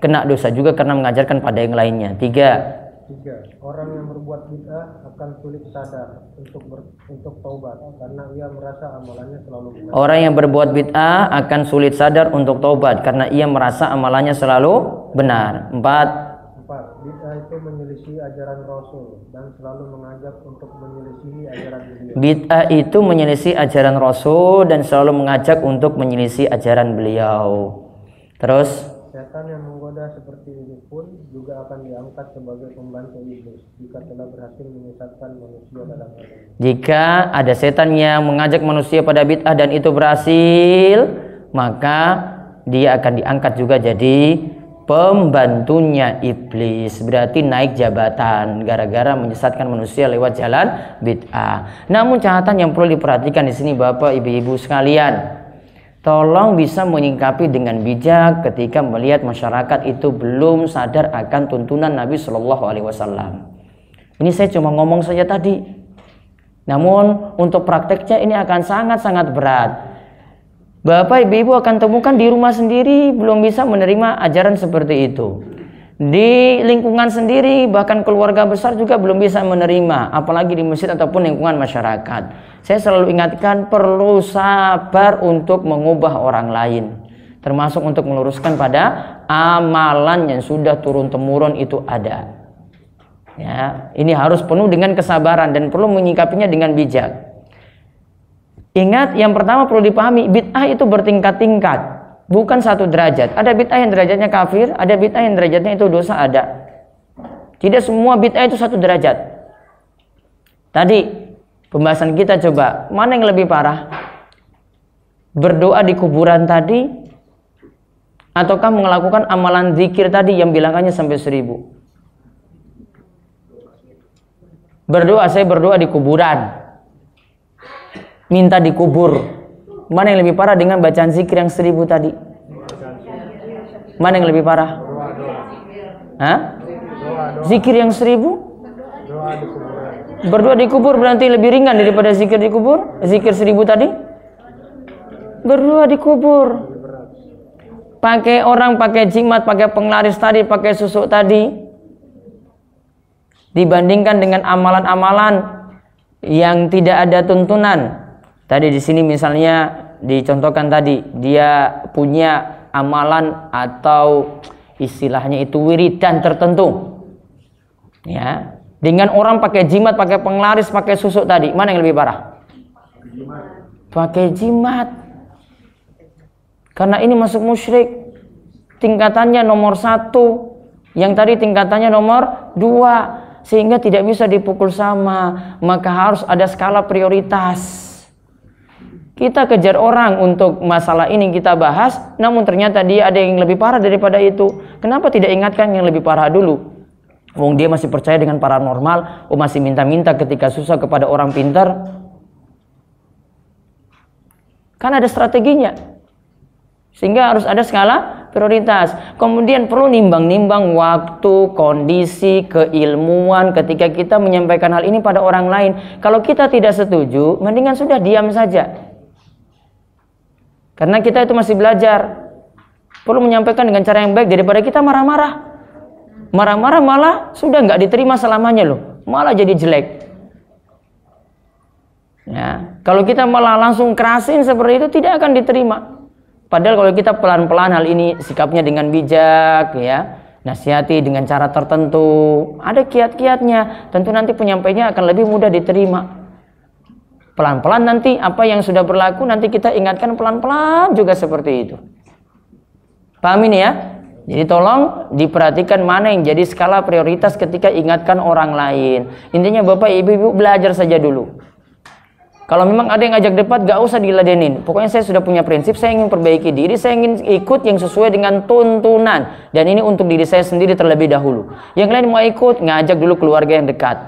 kena dosa juga karena mengajarkan pada yang lainnya. Tiga, orang yang berbuat bid'ah akan sulit sadar untuk taubat karena ia merasa amalannya selalu benar. Empat, bid'ah itu menyelisih ajaran Rasul dan selalu mengajak untuk menyelisihi ajaran beliau. Terus, setan yang menggoda seperti ini pun juga akan diangkat sebagai pembantu iblis jika telah berhasil menyesatkan manusia dalam agama. Jika ada setan yang mengajak manusia pada bid'ah dan itu berhasil, maka dia akan diangkat juga jadi pembantunya iblis. Berarti naik jabatan gara-gara menyesatkan manusia lewat jalan bid'ah. Namun catatan yang perlu diperhatikan di sini, Bapak Ibu-ibu sekalian, tolong bisa menyingkapi dengan bijak ketika melihat masyarakat itu belum sadar akan tuntunan Nabi Shallallahu Alaihi Wasallam. Ini saya cuma ngomong saja tadi. Namun untuk prakteknya ini akan sangat-sangat berat. Bapak ibu-ibu akan temukan di rumah sendiri belum bisa menerima ajaran seperti itu. Di lingkungan sendiri, bahkan keluarga besar juga belum bisa menerima, apalagi di masjid ataupun lingkungan masyarakat. Saya selalu ingatkan, perlu sabar untuk mengubah orang lain, termasuk untuk meluruskan pada amalan yang sudah turun-temurun itu ada. ya, ini harus penuh dengan kesabaran dan perlu menyikapinya dengan bijak. Ingat, yang pertama perlu dipahami, bid'ah itu bertingkat-tingkat, bukan satu derajat. Ada bid'ah yang derajatnya kafir, ada bid'ah yang derajatnya itu dosa, ada. Tidak semua bid'ah itu satu derajat. Tadi pembahasan kita, coba mana yang lebih parah? Berdoa di kuburan tadi, ataukah melakukan amalan zikir tadi yang bilangannya sampai 1000? Berdoa, saya berdoa di kuburan, minta dikubur. Mana yang lebih parah dengan bacaan zikir yang 1000 tadi? Mana yang lebih parah? Hah? Zikir yang 1000? Berdoa dikubur berarti lebih ringan daripada zikir dikubur? Zikir 1000 tadi? Berdoa dikubur. Pakai orang, pakai jimat, pakai penglaris tadi, pakai susuk tadi. Dibandingkan dengan amalan-amalan yang tidak ada tuntunan. Tadi di sini misalnya dicontohkan tadi, dia punya amalan atau istilahnya itu wiridan tertentu. Ya, dengan orang pakai jimat, pakai penglaris, pakai susuk tadi, mana yang lebih parah? Pakai jimat. Karena ini masuk musyrik. Tingkatannya nomor 1, yang tadi tingkatannya nomor 2, sehingga tidak bisa dipukul sama, maka harus ada skala prioritas. Kita kejar orang untuk masalah ini kita bahas, namun ternyata dia ada yang lebih parah daripada itu. Kenapa tidak ingatkan yang lebih parah dulu? Wong dia masih percaya dengan paranormal, masih minta-minta ketika susah kepada orang pintar. Kan ada strateginya. Sehingga harus ada skala prioritas. Kemudian perlu nimbang-nimbang waktu, kondisi, keilmuan ketika kita menyampaikan hal ini pada orang lain. Kalau kita tidak setuju, mendingan sudah diam saja. Karena kita itu masih belajar, perlu menyampaikan dengan cara yang baik daripada kita marah-marah. Marah-marah malah sudah nggak diterima selamanya loh, malah jadi jelek. Ya, kalau kita malah langsung kerasin seperti itu tidak akan diterima. Padahal kalau kita pelan-pelan hal ini, sikapnya dengan bijak, ya, nasihati dengan cara tertentu, ada kiat-kiatnya, tentu nanti penyampaiannya akan lebih mudah diterima. Pelan-pelan nanti apa yang sudah berlaku nanti kita ingatkan pelan-pelan juga seperti itu. Paham ini ya? Jadi tolong diperhatikan mana yang jadi skala prioritas ketika ingatkan orang lain. Intinya bapak ibu-ibu belajar saja dulu. Kalau memang ada yang ngajak debat gak usah diladenin. Pokoknya saya sudah punya prinsip, saya ingin perbaiki diri, saya ingin ikut yang sesuai dengan tuntunan. Dan ini untuk diri saya sendiri terlebih dahulu. Yang lain mau ikut, ngajak dulu keluarga yang dekat.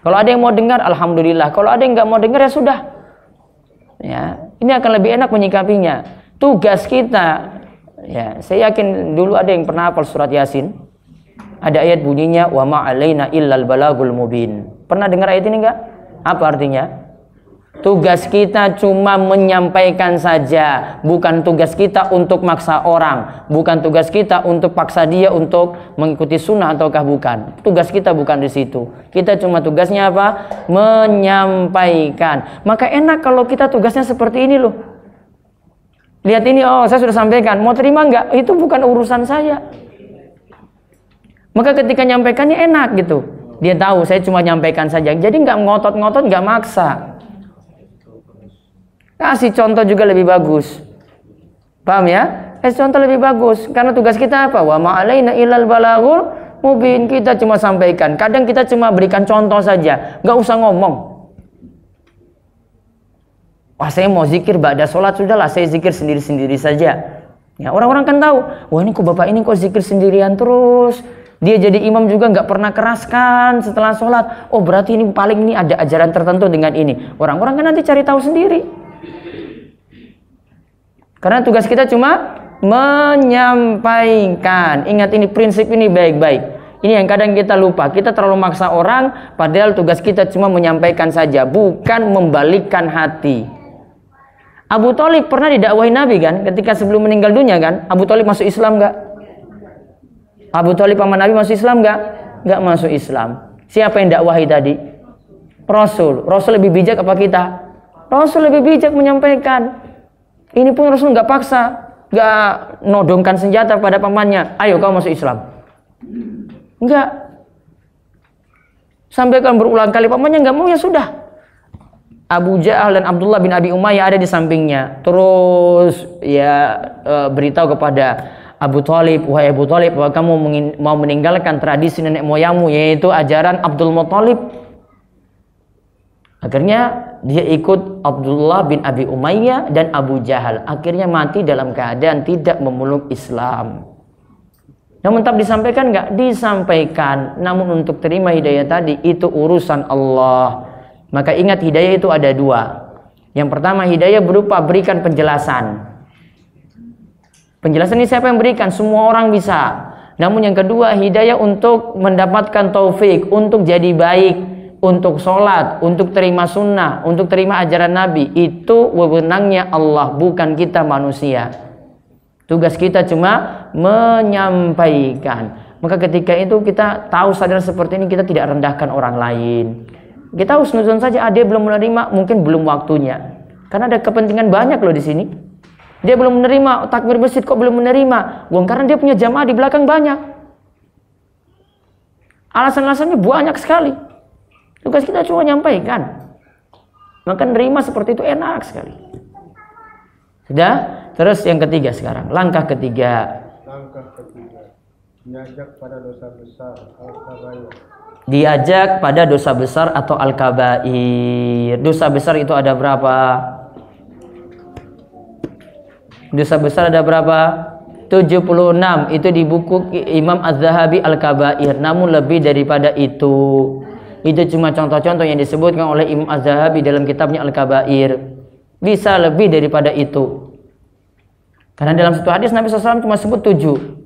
Kalau ada yang mau dengar, alhamdulillah. Kalau ada yang nggak mau dengar, ya sudah. Ya, ini akan lebih enak menyikapinya. Tugas kita, ya, saya yakin dulu ada yang pernah hafal surat Yasin. Ada ayat bunyinya, wa ma'alaina illal balagul mubin. Pernah dengar ayat ini nggak? Apa artinya? Tugas kita cuma menyampaikan saja, bukan tugas kita untuk maksa orang, bukan tugas kita untuk paksa dia untuk mengikuti sunnah ataukah bukan. Tugas kita bukan di situ. Kita cuma tugasnya apa? Menyampaikan. Maka enak kalau kita tugasnya seperti ini loh. Lihat ini, oh saya sudah sampaikan, mau terima nggak? Itu bukan urusan saya. Maka ketika nyampaikannya enak gitu. Dia tahu saya cuma nyampaikan saja. Jadi nggak ngotot-ngotot, nggak maksa. Kasih contoh juga lebih bagus. Paham ya? Kasih contoh lebih bagus. Karena tugas kita apa? Wa ma'alaina illal balaghul mubin. Kita cuma sampaikan. Kadang kita cuma berikan contoh saja. Nggak usah ngomong. Wah saya mau zikir ba'da sholat. Sudahlah saya zikir sendiri-sendiri saja. Ya, orang-orang kan tahu. Wah ini kok bapak ini kok zikir sendirian terus. Dia jadi imam juga nggak pernah keraskan setelah sholat. Oh berarti ini paling ini ada ajaran tertentu dengan ini. Orang-orang kan nanti cari tahu sendiri. Karena tugas kita cuma menyampaikan. Ingat ini, prinsip ini baik-baik. Ini yang kadang kita lupa. Kita terlalu maksa orang, padahal tugas kita cuma menyampaikan saja, bukan membalikkan hati. Abu Thalib pernah didakwahi Nabi kan, ketika sebelum meninggal dunia kan. Abu Thalib masuk Islam nggak? Abu Thalib paman Nabi masuk Islam nggak? Nggak masuk Islam. Siapa yang dakwahi tadi? Rasul. Rasul lebih bijak apa kita? Rasul lebih bijak menyampaikan. Ini pun Rasul nggak paksa, nggak nodongkan senjata pada pamannya. Ayo kau masuk Islam. Enggak. Sampaikan berulang kali, pamannya nggak mau, ya sudah. Abu Jahal dan Abdullah bin Abi Umayyah ada di sampingnya. Terus ya beritahu kepada Abu Thalib, wahai Abu Thalib, bahwa kamu mau meninggalkan tradisi nenek moyangmu, yaitu ajaran Abdul Muthalib. Akhirnya dia ikut Abdullah bin Abi Umayyah dan Abu Jahal. Akhirnya mati dalam keadaan tidak memeluk Islam. Namun tetap disampaikan nggak? Disampaikan. Namun untuk terima hidayah tadi itu urusan Allah. Maka ingat, hidayah itu ada dua. Yang pertama, hidayah berupa berikan penjelasan. Penjelasan ini siapa yang berikan? Semua orang bisa. Namun yang kedua, hidayah untuk mendapatkan taufik, untuk jadi baik, untuk sholat, untuk terima sunnah, untuk terima ajaran Nabi. Itu wewenangnya Allah, bukan kita manusia. Tugas kita cuma menyampaikan. Maka ketika itu kita tahu sadar seperti ini, kita tidak rendahkan orang lain. Kita husnuzon saja, dia belum menerima, mungkin belum waktunya. Karena ada kepentingan banyak loh di sini. Dia belum menerima takbir masjid, kok belum menerima? Karena dia punya jamaah di belakang banyak. Alasan-alasannya banyak sekali. Tugas kita cuma nyampaikan. Maka nerima seperti itu enak sekali. Sudah? Terus yang ketiga sekarang, langkah ketiga, diajak pada dosa besar al-kabair. Diajak pada dosa besar atau al-kabair. Dosa besar itu ada berapa? Dosa besar ada berapa? 76. Itu di buku Imam Az-Zahabi al-kabair. Namun lebih daripada itu. Itu cuma contoh-contoh yang disebutkan oleh Imam Az-Zahabi dalam kitabnya al-kabair. Bisa lebih daripada itu. Karena dalam satu hadis Nabi SAW cuma sebut 7.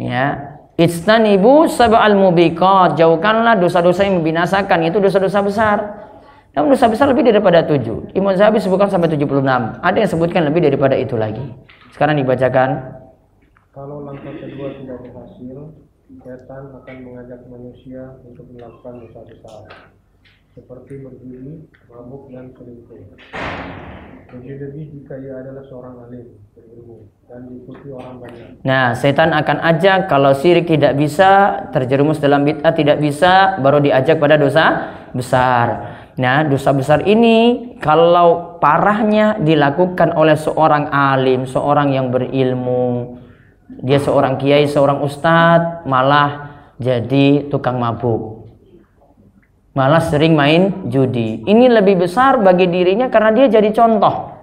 Ya, ijtanibu sab'al mubiqat, jauhkanlah dosa-dosa yang membinasakan, itu dosa-dosa besar. Namun dosa besar lebih daripada 7. Imam Zahabi sebutkan sampai 76. Ada yang sebutkan lebih daripada itu lagi. Sekarang dibacakan. Kalau langkah kedua tidak berhasil, setan akan mengajak manusia untuk melakukan dosa besar. Seperti berzina, mabuk, dan selingkuh. Terlebih jika ia adalah seorang alim berilmu dan diikuti orang banyak. Nah, setan akan ajak kalau syirik tidak bisa, terjerumus dalam bid'ah tidak bisa, baru diajak pada dosa besar. Nah, dosa besar ini kalau parahnya dilakukan oleh seorang alim, seorang yang berilmu. Dia seorang kiai, seorang ustadz, malah jadi tukang mabuk. Malah sering main judi. Ini lebih besar bagi dirinya karena dia jadi contoh.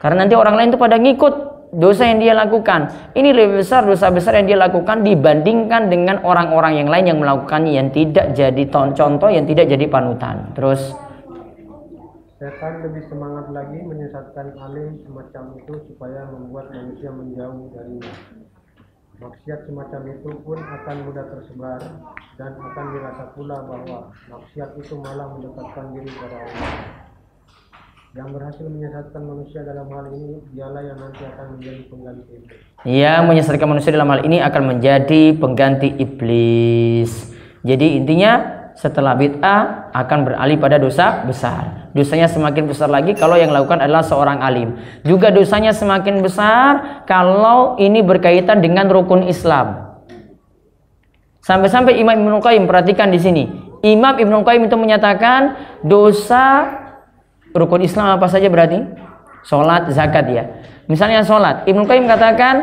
Karena nanti orang lain itu pada ngikut dosa yang dia lakukan. Ini lebih besar dosa besar yang dia lakukan dibandingkan dengan orang-orang yang lain yang melakukannya, yang tidak jadi contoh, yang tidak jadi panutan. Terus setan lebih semangat lagi menyesatkan alim semacam itu supaya membuat manusia menjauh darinya. Maksiat semacam itu pun akan mudah tersebar dan akan dirasa pula bahwa maksiat itu malah mendekatkan diri kepada Allah. Yang berhasil menyesatkan manusia dalam hal ini, dialah yang nanti akan menjadi pengganti iblis. Iya, menyesatkan manusia dalam hal ini akan menjadi pengganti iblis. Jadi intinya setelah bid'ah akan beralih pada dosa besar. Dosanya semakin besar lagi kalau yang lakukan adalah seorang alim. Juga dosanya semakin besar kalau ini berkaitan dengan rukun Islam. Sampai-sampai Imam Ibnu Qayyim, perhatikan di sini. Imam Ibnu Qayyim itu menyatakan dosa rukun Islam apa saja berarti? Salat, zakat ya. Misalnya salat, Ibnu Qayyim katakan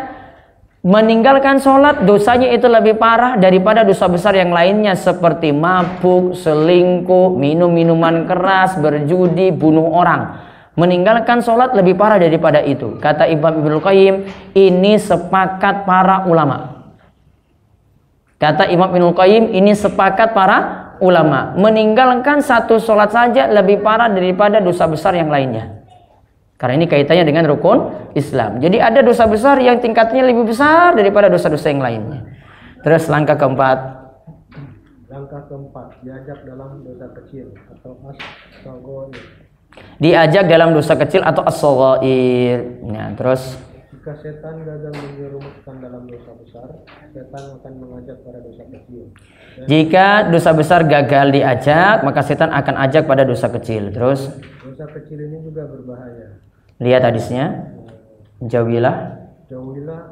meninggalkan sholat dosanya itu lebih parah daripada dosa besar yang lainnya seperti mabuk, selingkuh, minum minuman keras, berjudi, bunuh orang. Meninggalkan sholat lebih parah daripada itu. Kata Imam Ibnu Qayyim, ini sepakat para ulama. Kata Imam Ibnu Qayyim, ini sepakat para ulama. Meninggalkan satu sholat saja lebih parah daripada dosa besar yang lainnya. Karena ini kaitannya dengan rukun Islam. Jadi ada dosa besar yang tingkatnya lebih besar daripada dosa-dosa yang lainnya. Terus langkah keempat. Langkah keempat, diajak dalam dosa kecil atau as-saghair. Diajak dalam dosa kecil atau as-saghair. Nah, terus jika setan gagal menjerumuskan dalam dosa besar, setan akan mengajak pada dosa kecil. Dan jika dosa besar gagal diajak, maka setan akan ajak pada dosa kecil. Terus dosa kecil ini juga berbahaya. Lihat hadisnya. Jauhilah oleh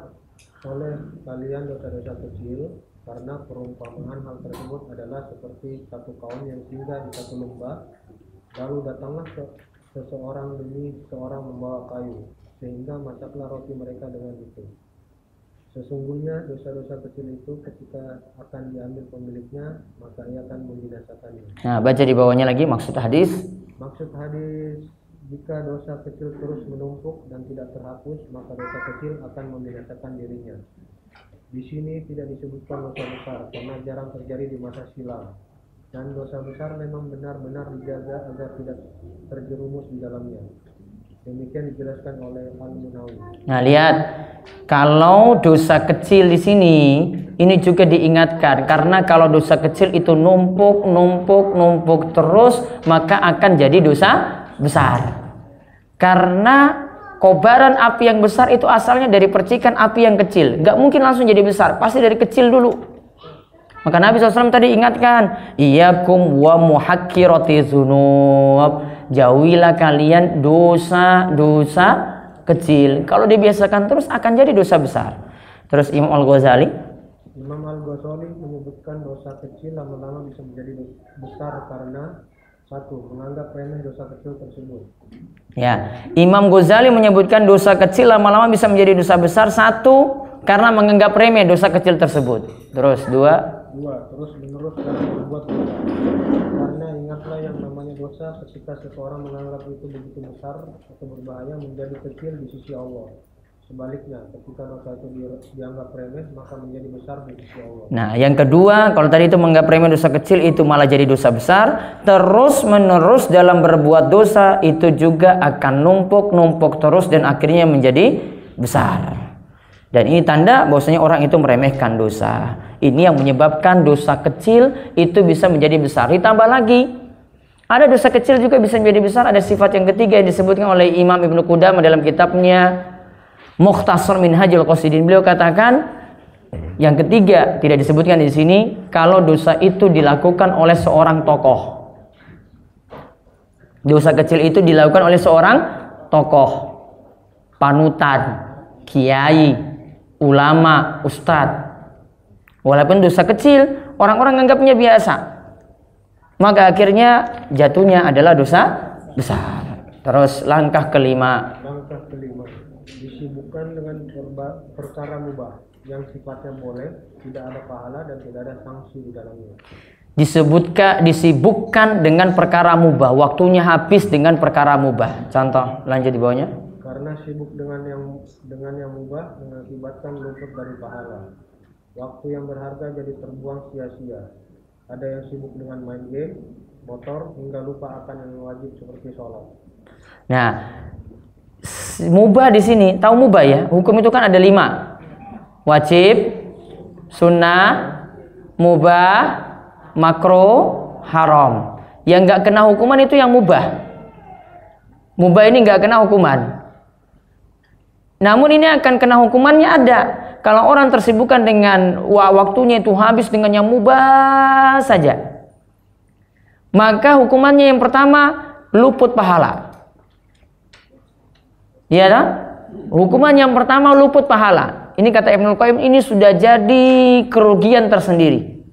kalian dosa-dosa kecil karena perumpamaan hal tersebut adalah seperti satu kaum yang singgah di satu lembah, lalu datanglah seseorang demi seorang membawa kayu, sehingga masaklah roti mereka dengan itu. Sesungguhnya dosa-dosa kecil itu ketika akan diambil pemiliknya, maka ia akan membinasakannya. Nah, baca di bawahnya lagi maksud hadis. Maksud hadis, jika dosa kecil terus menumpuk dan tidak terhapus, maka dosa kecil akan membinasakan dirinya. Di sini tidak disebutkan dosa besar karena jarang terjadi di masa silam. Dan dosa besar memang benar-benar dijaga agar tidak terjerumus di dalamnya. Demikian dijelaskan oleh Al-Munawi. Nah, lihat, kalau dosa kecil di sini ini juga diingatkan, karena kalau dosa kecil itu numpuk terus, maka akan jadi dosa besar. Karena kobaran api yang besar itu asalnya dari percikan api yang kecil, nggak mungkin langsung jadi besar, pasti dari kecil dulu. Maka Nabi SAW tadi ingatkan, iyyakum wa muhaqqirati dzunub. Jauhilah kalian dosa-dosa kecil. Kalau dibiasakan terus akan jadi dosa besar. Terus Imam Al-Ghazali menyebutkan dosa kecil lama-lama bisa menjadi besar karena satu, menganggap remeh dosa kecil tersebut. Ya, Imam Ghazali menyebutkan dosa kecil lama-lama bisa menjadi dosa besar satu, karena menganggap remeh dosa kecil tersebut. Terus dua, terus menerus dalam berbuat dosa. Karena ingatlah yang namanya dosa ketika seseorang menganggap itu begitu besar atau berbahaya menjadi kecil di sisi Allah. Sebaliknya, ketika dosa itu dianggap remeh maka menjadi besar di sisi Allah. Nah, yang kedua, kalau tadi itu menganggap remeh dosa kecil itu malah jadi dosa besar, terus menerus dalam berbuat dosa itu juga akan numpuk terus dan akhirnya menjadi besar. Dan ini tanda bahwasanya orang itu meremehkan dosa. Ini yang menyebabkan dosa kecil itu bisa menjadi besar. Ditambah lagi, ada dosa kecil juga bisa menjadi besar. Ada sifat yang ketiga yang disebutkan oleh Imam Ibnu Qudamah dalam kitabnya Muhtasir Minhajul Qasidin. Beliau katakan, yang ketiga tidak disebutkan di sini, kalau dosa itu dilakukan oleh seorang tokoh. Dosa kecil itu dilakukan oleh seorang tokoh, panutan, kiai, ulama, ustadz. Walaupun dosa kecil, orang-orang anggapnya biasa, maka akhirnya jatuhnya adalah dosa besar. Terus langkah kelima, disibukkan dengan perkara mubah yang sifatnya boleh, tidak ada pahala dan tidak ada sanksi di dalamnya. Disibukkan dengan perkara mubah, waktunya habis dengan perkara mubah. Contoh, lanjut di bawahnya. Karena sibuk dengan yang mubah mengakibatkan luput dari pahala. Waktu yang berharga jadi terbuang sia-sia. Ada yang sibuk dengan main game, motor, hingga lupa akan yang wajib seperti sholat. Nah, mubah di sini, tahu mubah ya? Hukum itu kan ada 5. Wajib, sunnah, mubah, makruh, haram. Yang nggak kena hukuman itu yang mubah. Mubah ini nggak kena hukuman. Namun ini akan kena hukumannya ada. Kalau orang tersibukkan dengan waktunya itu habis dengan yang mubah saja, maka hukumannya yang pertama luput pahala. Iya kan? Hukuman yang pertama luput pahala. Ini kata Ibnu Qayyim, ini sudah jadi kerugian tersendiri.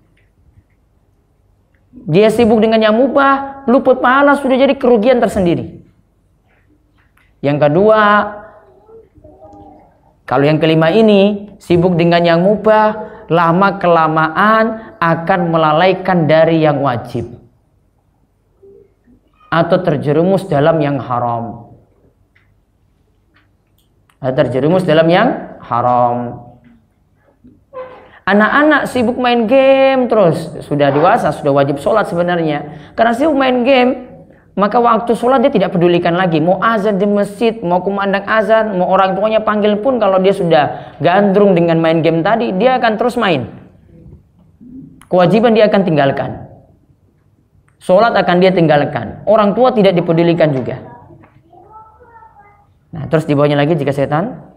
Dia sibuk dengan yang mubah, luput pahala sudah jadi kerugian tersendiri. Yang kedua, kalau yang kelima ini, sibuk dengan yang mubah, lama-kelamaan akan melalaikan dari yang wajib. Atau terjerumus dalam yang haram. Anak-anak sibuk main game terus. Sudah dewasa, sudah wajib sholat sebenarnya. Karena sibuk main game, maka waktu sholat dia tidak pedulikan lagi. Mau azan di masjid, mau kumandang azan, mau orang tuanya panggil pun, kalau dia sudah gandrung dengan main game tadi, dia akan terus main. Kewajiban dia akan tinggalkan. Sholat akan dia tinggalkan. Orang tua tidak dipedulikan juga. Nah, terus di bawahnya lagi, jika setan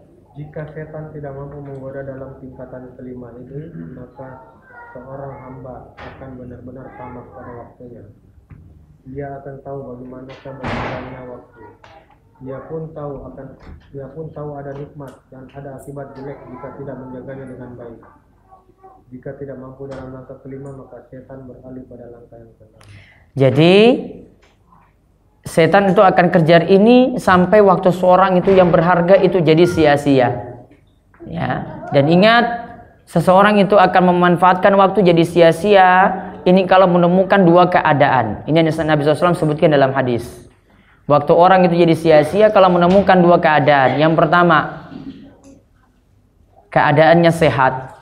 tidak mampu menggoda dalam tingkatan kelima ini, maka seorang hamba akan benar-benar tamak pada waktunya. Dia akan tahu bagaimana berjalannya waktu. Dia pun tahu ada nikmat dan ada akibat jelek jika tidak menjaganya dengan baik. Jika tidak mampu dalam langkah kelima, maka setan beralih pada langkah yang keenam. Jadi setan itu akan kejar ini sampai waktu seorang itu yang berharga itu jadi sia-sia. Ya. Dan ingat, seseorang itu akan memanfaatkan waktu jadi sia-sia ini kalau menemukan dua keadaan. Ini yang Nabi SAW sebutkan dalam hadis. Waktu orang itu jadi sia-sia kalau menemukan dua keadaan. Yang pertama, keadaannya sehat.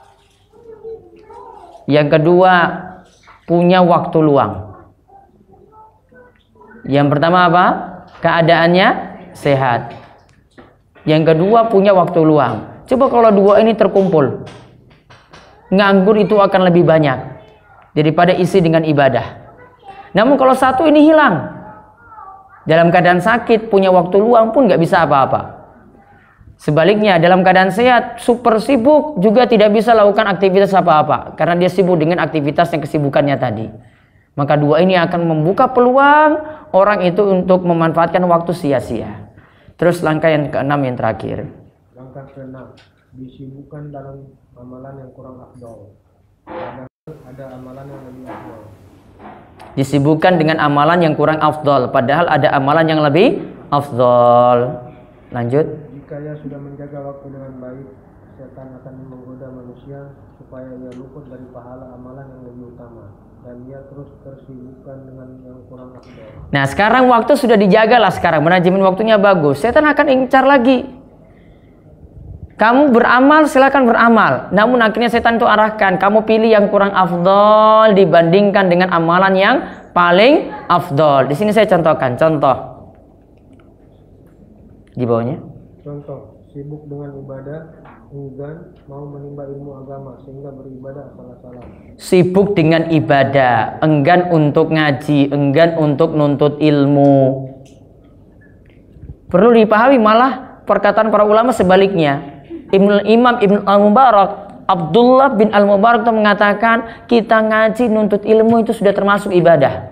Yang kedua, punya waktu luang. Yang pertama apa? Keadaannya sehat. Yang kedua punya waktu luang. Coba kalau dua ini terkumpul, nganggur itu akan lebih banyak daripada isi dengan ibadah. Namun kalau satu ini hilang, dalam keadaan sakit, punya waktu luang pun nggak bisa apa-apa. Sebaliknya dalam keadaan sehat, super sibuk, juga tidak bisa lakukan aktivitas apa-apa karena dia sibuk dengan aktivitas yang kesibukannya tadi. Maka dua ini akan membuka peluang orang itu untuk memanfaatkan waktu sia-sia. Terus langkah yang keenam yang terakhir. Langkah keenam, disibukkan dalam amalan yang kurang afdol. Ada amalan yang lebih afdol. Disibukkan dengan amalan yang kurang afdol, padahal ada amalan yang lebih afdol. Lanjut. Jika ia sudah menjaga waktu dengan baik, setan akan menggoda manusia supaya ia luput dari pahala amalan yang lebih utama. Dan dia terus tersibukkan dengan yang kurang afdol. Nah, sekarang waktu sudah dijagalah sekarang, manajemen waktunya bagus. Setan akan incar lagi. Kamu beramal, silakan beramal. Namun akhirnya setan itu arahkan, kamu pilih yang kurang afdol dibandingkan dengan amalan yang paling afdol. Di sini saya contohkan, contoh. Di bawahnya. Contoh, sibuk dengan ibadah. Enggan mau menimba ilmu agama sehingga beribadah asal-asalan. Sibuk dengan ibadah, enggan untuk ngaji, enggan untuk nuntut ilmu. Perlu dipahami malah perkataan para ulama sebaliknya. Imam Ibnu Al-Mubarak, Abdullah bin Al-Mubarak itu mengatakan kita ngaji nuntut ilmu itu sudah termasuk ibadah.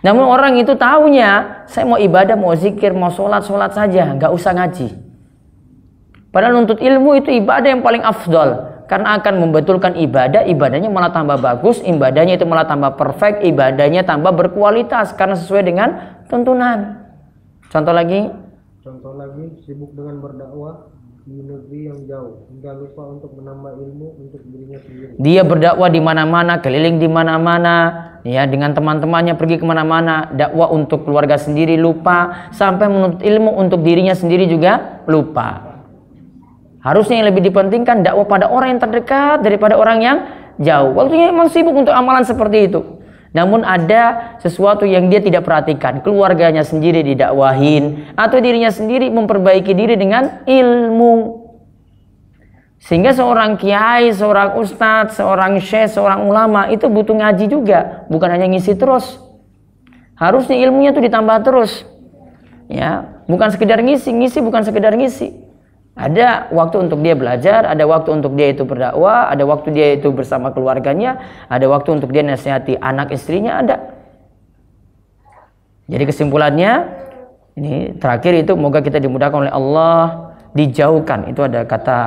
Namun orang itu tahunya saya mau ibadah, mau zikir, mau sholat saja, nggak usah ngaji. Padahal nuntut ilmu itu ibadah yang paling afdol. Karena akan membetulkan ibadah, ibadahnya malah tambah bagus, ibadahnya itu malah tambah perfect, ibadahnya tambah berkualitas karena sesuai dengan tuntunan. Contoh lagi. Contoh lagi, sibuk dengan berdakwah di negeri yang jauh, hingga lupa untuk menambah ilmu untuk dirinya sendiri. Dia berdakwah di mana-mana, keliling di mana-mana, ya dengan teman-temannya pergi kemana-mana, dakwah untuk keluarga sendiri lupa, sampai menuntut ilmu untuk dirinya sendiri juga lupa. Harusnya yang lebih dipentingkan dakwah pada orang yang terdekat daripada orang yang jauh. Waktunya memang sibuk untuk amalan seperti itu. Namun ada sesuatu yang dia tidak perhatikan. Keluarganya sendiri didakwahin atau dirinya sendiri memperbaiki diri dengan ilmu. Sehingga seorang kiai, seorang ustadz, seorang syekh, seorang ulama itu butuh ngaji juga, bukan hanya ngisi terus. Harusnya ilmunya itu ditambah terus. Ya, bukan sekedar ngisi bukan sekedar ngisi. Ada waktu untuk dia belajar, ada waktu untuk dia itu berdakwah, ada waktu dia itu bersama keluarganya, ada waktu untuk dia nasihati anak istrinya ada. Jadi kesimpulannya, ini terakhir itu moga kita dimudahkan oleh Allah, dijauhkan, itu ada kata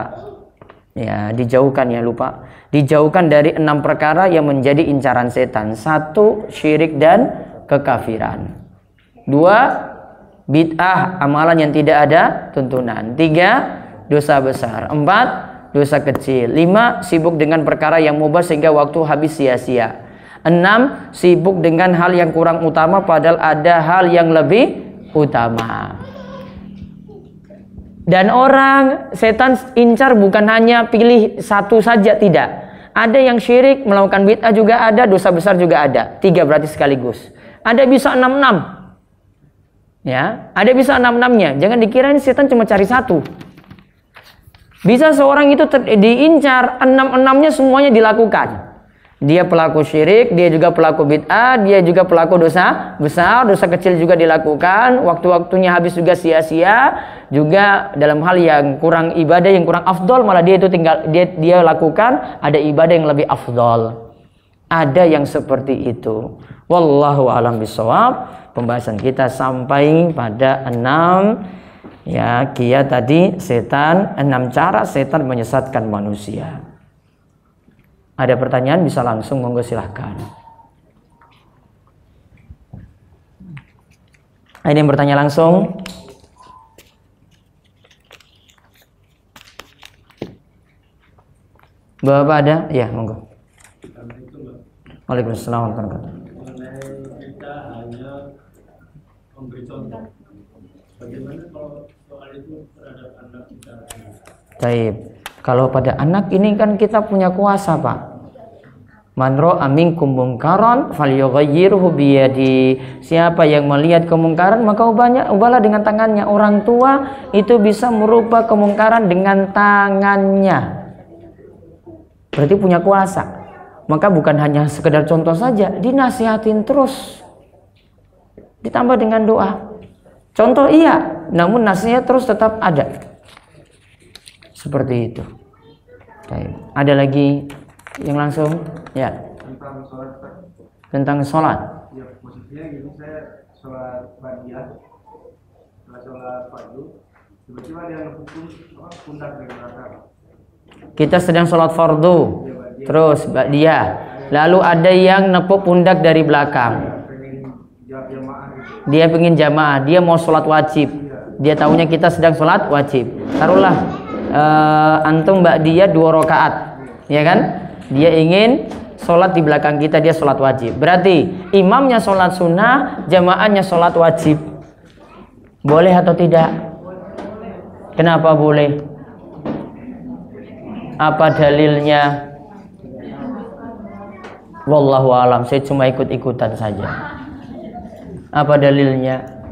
ya dijauhkan ya lupa, dijauhkan dari 6 perkara yang menjadi incaran setan. 1, syirik dan kekafiran. 2, bid'ah, amalan yang tidak ada tuntunan. 3, dosa besar. 4, dosa kecil. 5, sibuk dengan perkara yang mubah sehingga waktu habis sia-sia. 6, sibuk dengan hal yang kurang utama padahal ada hal yang lebih utama. Dan orang setan incar bukan hanya pilih satu saja, tidak. Ada yang syirik, melakukan bid'ah juga ada, dosa besar juga ada. 3 berarti sekaligus. Ada bisa 6-6. Ya, ada bisa 6-6-nya. Jangan dikira ini setan cuma cari satu. Bisa seorang itu diincar 6-6-nya semuanya dilakukan. Dia pelaku syirik, dia juga pelaku bid'ah, dia juga pelaku dosa besar, dosa kecil juga dilakukan. Waktu-waktunya habis juga sia-sia, juga dalam hal yang kurang ibadah, yang kurang afdol malah dia itu dia lakukan. Ada ibadah yang lebih afdol. Ada yang seperti itu. Wallahu a'lam bishawab. Pembahasan kita sampai pada 6 ya kia tadi, setan 6 cara setan menyesatkan manusia. Ada pertanyaan bisa langsung, monggo silahkan. Ada yang bertanya langsung? Bapak ada? Ya, monggo. Waalaikumsalam warahmatullahi wabarakatuh. Kita hanya memberi contoh. Bagaimana kalau soal itu terhadap anak kita? Baik. Kalau pada anak ini kan kita punya kuasa, Pak. Man ra'a minkum mungkaran falyughayyirhu biyadihi. Siapa yang melihat kemungkaran maka ubahlah dengan tangannya. Orang tua itu bisa merubah kemungkaran dengan tangannya. Berarti punya kuasa. Maka bukan hanya sekedar contoh saja, dinasihatin terus. Ditambah dengan doa. Contoh iya, namun nasihat terus tetap ada. Seperti itu. Baik. Ada lagi yang langsung? Ya. Tentang sholat. Tentang sholat. Ya, maksudnya gini, saya sholat badiah, sholat fardu, tiba-tiba ada yang hukum pundak dari belakang. Kita sedang sholat fardu, ya, badiah. Terus badiah. Lalu ada yang nepuk pundak dari belakang. Dia pengen jamaah, dia mau sholat wajib. Dia tahunya kita sedang sholat wajib. Taruhlah antum badiah 2 rakaat, ya kan? Dia ingin sholat di belakang kita, dia sholat wajib. Berarti imamnya sholat sunnah, jamaahnya sholat wajib. Boleh atau tidak? Kenapa boleh? Apa dalilnya? Wallahu alam, saya cuma ikut-ikutan saja. Apa dalilnya?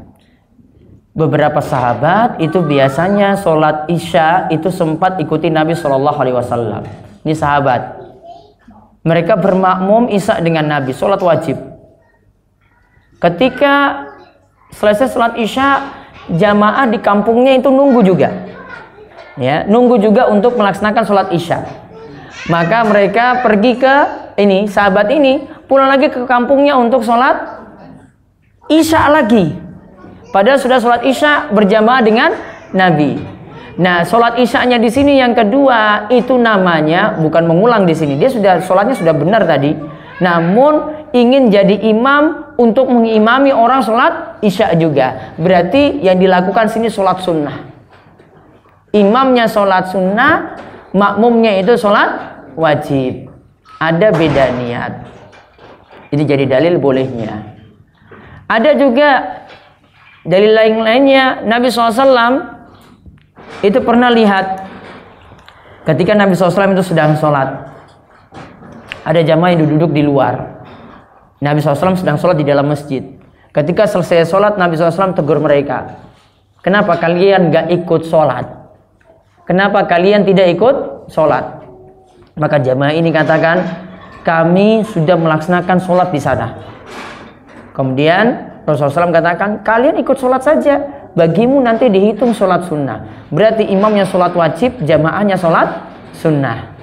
Beberapa sahabat itu biasanya sholat isya itu sempat ikuti Nabi SAW. Ini sahabat. Mereka bermakmum isya dengan Nabi, sholat wajib. Ketika selesai sholat isya, jamaah di kampungnya itu nunggu juga, ya, nunggu juga untuk melaksanakan sholat isya. Maka mereka pergi ke ini, sahabat ini pulang lagi ke kampungnya untuk sholat isya lagi. Padahal sudah sholat isya berjamaah dengan Nabi. Nah, sholat isyanya di sini yang kedua itu namanya bukan mengulang di sini. Dia sudah sholatnya sudah benar tadi. Namun ingin jadi imam untuk mengimami orang sholat isya juga. Berarti yang dilakukan sini sholat sunnah. Imamnya sholat sunnah, makmumnya itu sholat wajib. Ada beda niat. Ini jadi dalil bolehnya. Ada juga dalil lain-lainnya. Nabi SAW itu pernah lihat ketika Nabi SAW itu sedang sholat, ada jamaah yang duduk di luar. Nabi SAW sedang sholat di dalam masjid. Ketika selesai sholat, Nabi SAW tegur mereka, kenapa kalian gak ikut sholat? Kenapa kalian tidak ikut sholat? Maka jamaah ini katakan, kami sudah melaksanakan sholat di sana. Kemudian Rasulullah SAW katakan, kalian ikut sholat saja, bagimu nanti dihitung sholat sunnah. Berarti imamnya sholat wajib, jamaahnya sholat sunnah.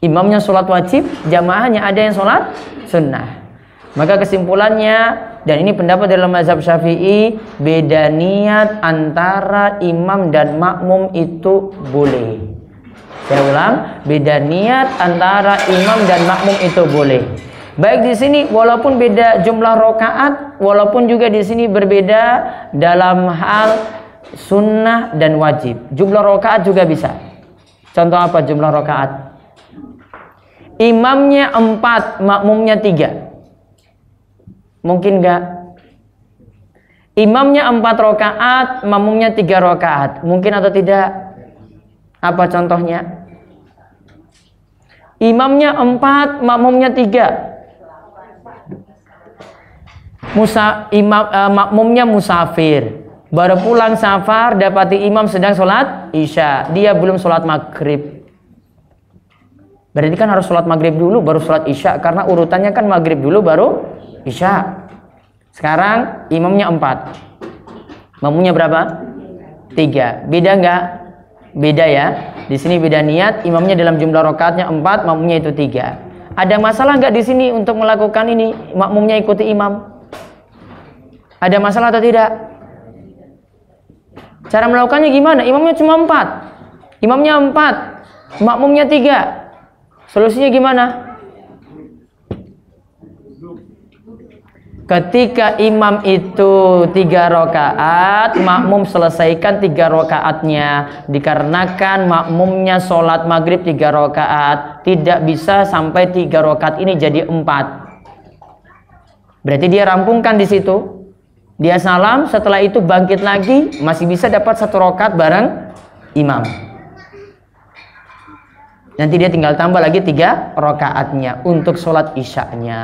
Imamnya sholat wajib, jamaahnya ada yang sholat sunnah. Maka kesimpulannya, dan ini pendapat dalam mazhab Syafi'i, beda niat antara imam dan makmum itu boleh. Saya ulang, beda niat antara imam dan makmum itu boleh. Baik di sini walaupun beda jumlah rokaat, walaupun juga di sini berbeda dalam hal sunnah dan wajib. Jumlah rokaat juga bisa. Contoh apa jumlah rokaat? Imamnya 4, makmumnya 3. Mungkin nggak? Imamnya 4 rokaat, makmumnya 3 rokaat. Mungkin atau tidak? Apa contohnya? Imamnya 4, makmumnya 3. Makmumnya musafir, baru pulang safar, dapati imam sedang sholat isya, dia belum sholat maghrib. Berarti kan harus sholat maghrib dulu baru sholat isya, karena urutannya kan maghrib dulu baru isya. Sekarang imamnya 4, makmumnya berapa? 3. Beda nggak? Beda ya. Di sini beda niat, imamnya dalam jumlah rokaatnya 4, makmumnya itu 3. Ada masalah nggak di sini untuk melakukan ini, makmumnya ikuti imam? Ada masalah atau tidak? Cara melakukannya gimana? Imamnya cuma 4, makmumnya 3. Solusinya gimana? Ketika imam itu 3 rakaat, makmum selesaikan 3 rakaatnya. Dikarenakan makmumnya sholat maghrib 3 rakaat, tidak bisa sampai 3 rakaat ini jadi 4. Berarti dia rampungkan di situ. Dia salam, setelah itu bangkit lagi, masih bisa dapat 1 rakaat bareng imam. Nanti dia tinggal tambah lagi 3 rakaatnya untuk sholat isyaknya.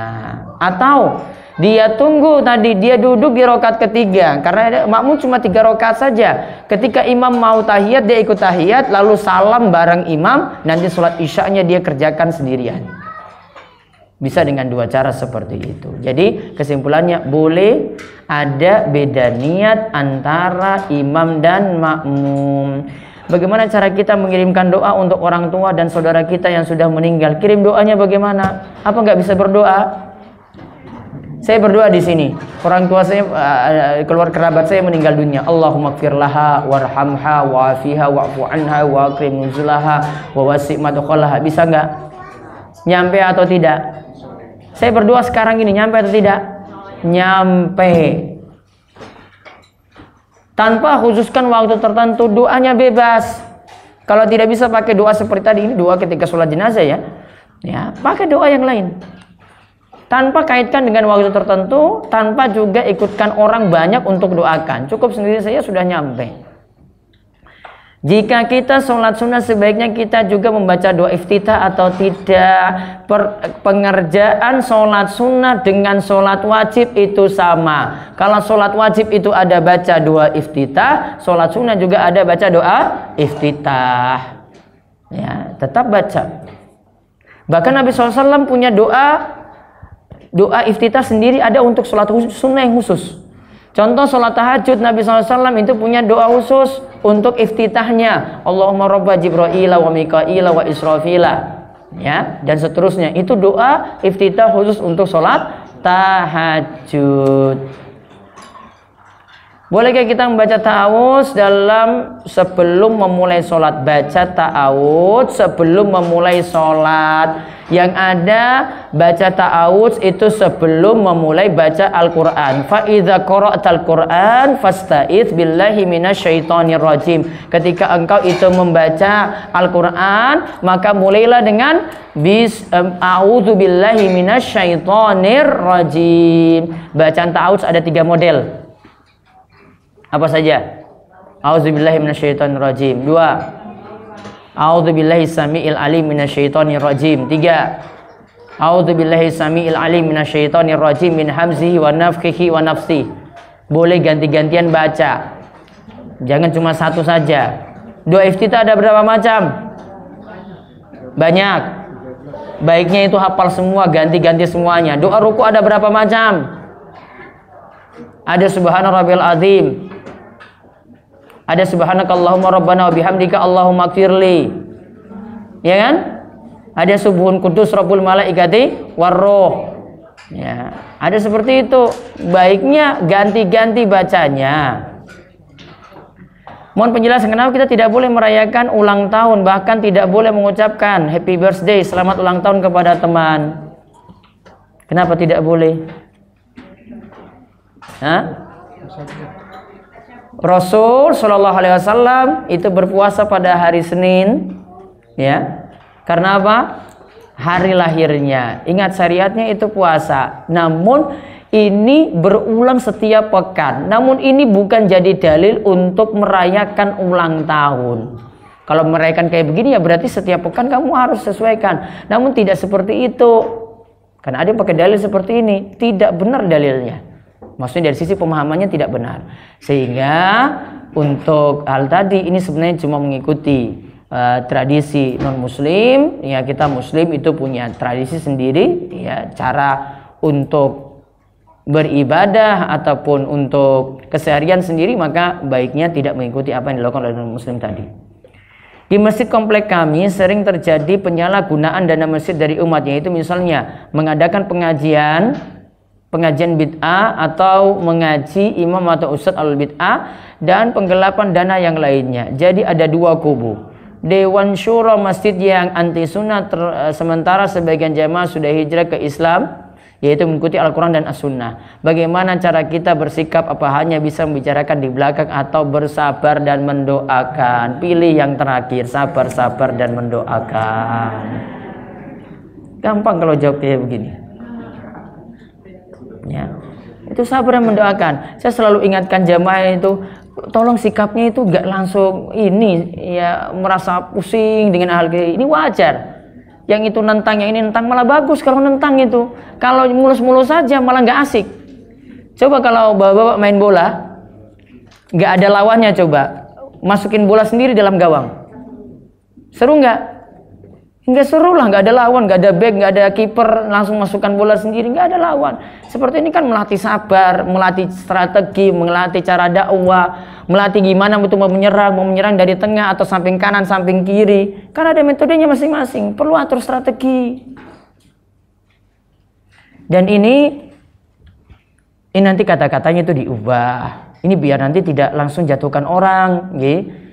Atau dia tunggu tadi, dia duduk di rakaat ketiga, karena makmum cuma 3 rakaat saja. Ketika imam mau tahiyat, dia ikut tahiyat, lalu salam bareng imam. Nanti sholat isyaknya dia kerjakan sendirian. Bisa dengan 2 cara seperti itu. Jadi kesimpulannya, boleh ada beda niat antara imam dan makmum. Bagaimana cara kita mengirimkan doa untuk orang tua dan saudara kita yang sudah meninggal? Kirim doanya bagaimana? Apa nggak bisa berdoa? Saya berdoa di sini. Orang tua saya, keluar kerabat saya meninggal dunia. Allahummaghfirlaha warhamha wa'afiha wa'fu anha wa akrim nuzulaha wa wasi' madkhalaha. Bisa nggak? Nyampe atau tidak? Saya berdoa sekarang ini, nyampe atau tidak? Nyampe. Tanpa khususkan waktu tertentu, doanya bebas. Kalau tidak bisa pakai doa seperti tadi, ini doa ketika sholat jenazah ya. Ya, pakai doa yang lain. Tanpa kaitkan dengan waktu tertentu, tanpa juga ikutkan orang banyak untuk doakan. Cukup sendiri saya sudah nyampe. Jika kita sholat sunnah, sebaiknya kita juga membaca doa iftitah atau tidak. Pengerjaan sholat sunnah dengan sholat wajib itu sama. Kalau sholat wajib itu ada baca doa iftitah, sholat sunnah juga ada baca doa iftitah. Ya, tetap baca. Bahkan Nabi SAW punya doa iftitah sendiri, ada untuk sholat sunnah yang khusus. Contoh sholat tahajud, Nabi SAW itu punya doa khusus untuk iftitahnya. Allahumma robba jibra'ila wa mika'ila wa israfila, ya, dan seterusnya. Itu doa iftitah khusus untuk sholat tahajud. Bolehkah kita membaca ta'awudz sebelum memulai sholat? Baca ta'awudz sebelum memulai sholat. Yang ada baca ta'awudz itu sebelum memulai baca Al-Qur'an. Fa idza qara'tal Qur'an fasta'iz billahi minasyaitonir rajim. Ketika engkau itu membaca Al-Qur'an, maka mulailah dengan a'udzubillahi minasyaitonir rajim. Bacaan ta'awudz ada 3 model. Apa saja? A'udzubillahi minasyaitonir rajim. 2. A'udzubillahi samiil alim minasyaitonir rajim. 3. A'udzubillahi samiil alim minasyaitonir rajim min hamzihi wa nafthihi wa nafsihi. Boleh ganti-gantian baca. Jangan cuma satu saja. Doa iftitah ada berapa macam? Banyak. Baiknya itu hafal semua, ganti-ganti semuanya. Doa ruku ada berapa macam? Ada subhanarabbiyal azim. Ada subhanakallahumma rabbana wa bihamdika allahumma ighfirli. Ya kan? Ada subuhun kudus rabbul malaikati warruh. Ya, ada seperti itu. Baiknya ganti-ganti bacanya. Mohon penjelasan kenapa kita tidak boleh merayakan ulang tahun, bahkan tidak boleh mengucapkan happy birthday, selamat ulang tahun kepada teman. Kenapa tidak boleh? Hah? Rasul Shallallahu Alaihi Wasallam itu berpuasa pada hari Senin, ya. Karena apa? Hari lahirnya. Ingat, syariatnya itu puasa. Namun ini berulang setiap pekan. Namun ini bukan jadi dalil untuk merayakan ulang tahun. Kalau merayakan kayak begini ya berarti setiap pekan kamu harus sesuaikan. Namun tidak seperti itu. Karena ada yang pakai dalil seperti ini, tidak benar dalilnya. Maksudnya dari sisi pemahamannya tidak benar. Sehingga untuk hal tadi ini sebenarnya cuma mengikuti tradisi non muslim. Ya, kita muslim itu punya tradisi sendiri, ya, cara untuk beribadah ataupun untuk keseharian sendiri, maka baiknya tidak mengikuti apa yang dilakukan oleh non muslim tadi. Di masjid komplek kami sering terjadi penyalahgunaan dana masjid dari umat, yaitu misalnya mengadakan pengajian bid'ah atau mengaji imam atau ustadz al-bid'ah dan penggelapan dana yang lainnya. Jadi ada 2 kubu. Dewan Syura masjid yang anti sunnah, sementara sebagian jamaah sudah hijrah ke Islam, yaitu mengikuti Al-Quran dan As-Sunnah. Bagaimana cara kita bersikap? Apa hanya bisa membicarakan di belakang atau bersabar dan mendoakan? Pilih yang terakhir, sabar dan mendoakan. Gampang kalau jawab kayak begini ya. Itu sabar dan mendoakan. Saya selalu ingatkan jamaah itu, tolong sikapnya itu gak langsung ini ya, merasa pusing dengan hal kayak ini. Wajar. Yang itu nentang, yang ini nentang, malah bagus kalau nentang itu. Kalau mulus-mulus saja malah nggak asik. Coba kalau bapak-bapak main bola, nggak ada lawannya, coba masukin bola sendiri dalam gawang. Seru nggak? Nggak seru lah, nggak ada lawan, nggak ada back, nggak ada kiper, langsung masukkan bola sendiri, nggak ada lawan. Seperti ini kan melatih sabar, melatih strategi, melatih cara dakwah, melatih gimana untuk mau menyerang dari tengah atau samping kanan, samping kiri. Karena ada metodenya masing-masing, perlu atur strategi. Dan ini nanti kata-katanya itu diubah. Ini biar nanti tidak langsung jatuhkan orang, gitu.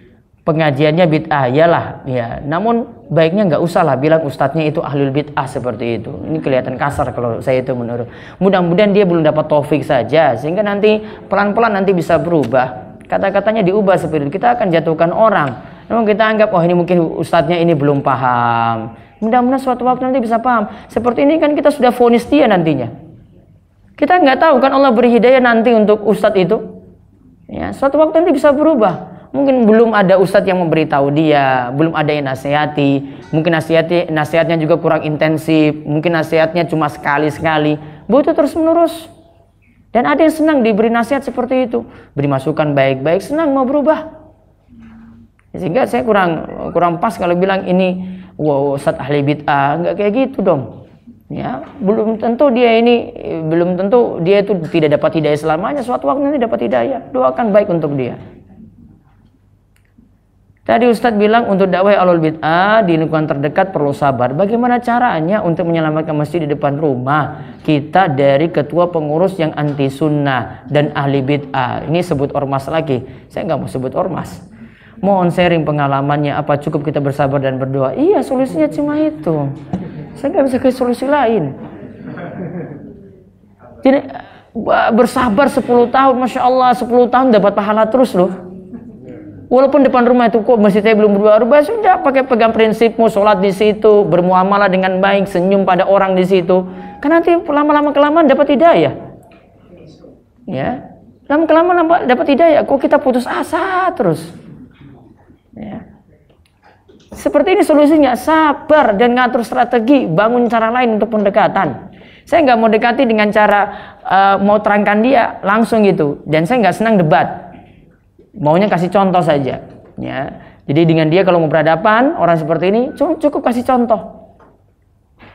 Pengajiannya bid'ah, iyalah, ya. Namun baiknya nggak usah lah bilang ustadznya itu ahlul bid'ah seperti itu. Ini kelihatan kasar kalau saya itu menurut. Mudah-mudahan dia belum dapat taufik saja, sehingga nanti pelan-pelan nanti bisa berubah. Kata-katanya diubah seperti itu, kita akan jatuhkan orang. Namun kita anggap, oh ini mungkin ustadznya ini belum paham. Mudah-mudahan suatu waktu nanti bisa paham. Seperti ini kan kita sudah vonis dia nantinya. Kita nggak tahu kan Allah beri hidayah nanti untuk ustadz itu. Ya, suatu waktu nanti bisa berubah. Mungkin belum ada ustadz yang memberitahu dia, belum ada yang nasihati. Mungkin nasihatnya juga kurang intensif, mungkin nasihatnya cuma sekali-sekali. Butuh terus-menerus. Dan ada yang senang diberi nasihat seperti itu, beri masukan baik-baik, senang mau berubah. Sehingga saya kurang pas kalau bilang ini wow ustaz ahli bid'ah, nggak kayak gitu dong. Ya, belum tentu dia itu tidak dapat hidayah selamanya, suatu waktu nanti dapat hidayah. Doakan baik untuk dia. Tadi ustaz bilang untuk dakwah alul bid'ah di lingkungan terdekat perlu sabar. Bagaimana caranya untuk menyelamatkan masjid di depan rumah kita dari ketua pengurus yang anti sunnah dan ahli bid'ah? Ini sebut ormas lagi. Saya nggak mau sebut ormas. Mohon sharing pengalamannya. Apa cukup kita bersabar dan berdoa? Iya, solusinya cuma itu. Saya nggak bisa kasih solusi lain. Jadi bersabar 10 tahun, masya Allah 10 tahun dapat pahala terus loh. Walaupun depan rumah itu kok masjidnya belum berubah, sudah pakai pegang prinsipmu, sholat di situ, bermuamalah dengan baik, senyum pada orang di situ. Kan nanti lama-kelamaan dapat hidayah. Ya, lama-kelamaan dapat hidayah. Kok kita putus asa terus? Ya. Seperti ini solusinya, sabar dan ngatur strategi, bangun cara lain untuk pendekatan. Saya nggak mau dekati dengan cara mau terangkan dia langsung gitu, dan saya nggak senang debat. Maunya kasih contoh saja, ya. Jadi dengan dia kalau mau berhadapan orang seperti ini cukup kasih contoh.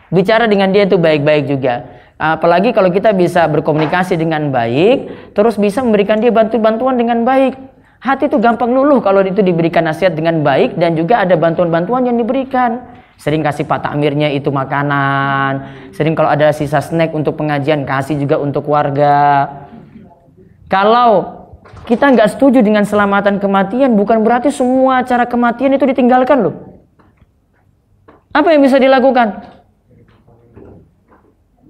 Bicara dengan dia itu baik-baik juga. Apalagi kalau kita bisa berkomunikasi dengan baik, terus bisa memberikan dia bantuan dengan baik. Hati itu gampang luluh kalau itu diberikan nasihat dengan baik dan juga ada bantuan-bantuan yang diberikan. Sering kasih Pak Takmirnya itu makanan, sering kalau ada sisa snack untuk pengajian kasih juga untuk warga. Kalau kita nggak setuju dengan selamatan kematian, bukan berarti semua cara kematian itu ditinggalkan loh. Apa yang bisa dilakukan?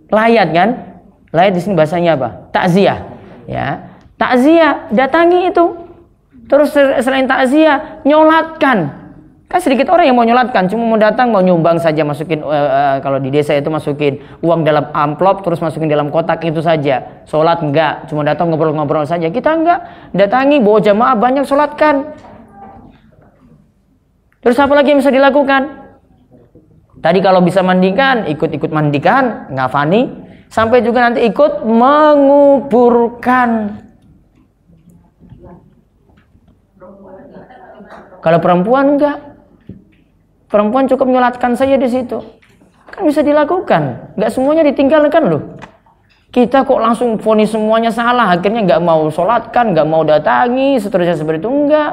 Layat kan? Layat di sini bahasanya apa? Takziah, ya. Takziah, datangi itu. Terus selain takziah, nyolatkan. Kan sedikit orang yang mau nyolatkan, cuma mau datang mau nyumbang saja, masukin kalau di desa itu masukin uang dalam amplop terus masukin dalam kotak itu saja. Sholat enggak, cuma datang ngobrol-ngobrol saja. Kita enggak, datangi bawa jamaah banyak, sholatkan. Terus apa lagi yang bisa dilakukan? Tadi kalau bisa mandikan, ikut-ikut mandikan, ngafani, sampai juga nanti ikut menguburkan. Kalau perempuan enggak. Perempuan cukup nyolatkan saja di situ. Kan bisa dilakukan. Nggak semuanya ditinggalkan loh. Kita kok langsung vonis semuanya salah. Akhirnya nggak mau sholatkan, nggak mau datangi, seterusnya seperti itu. Enggak.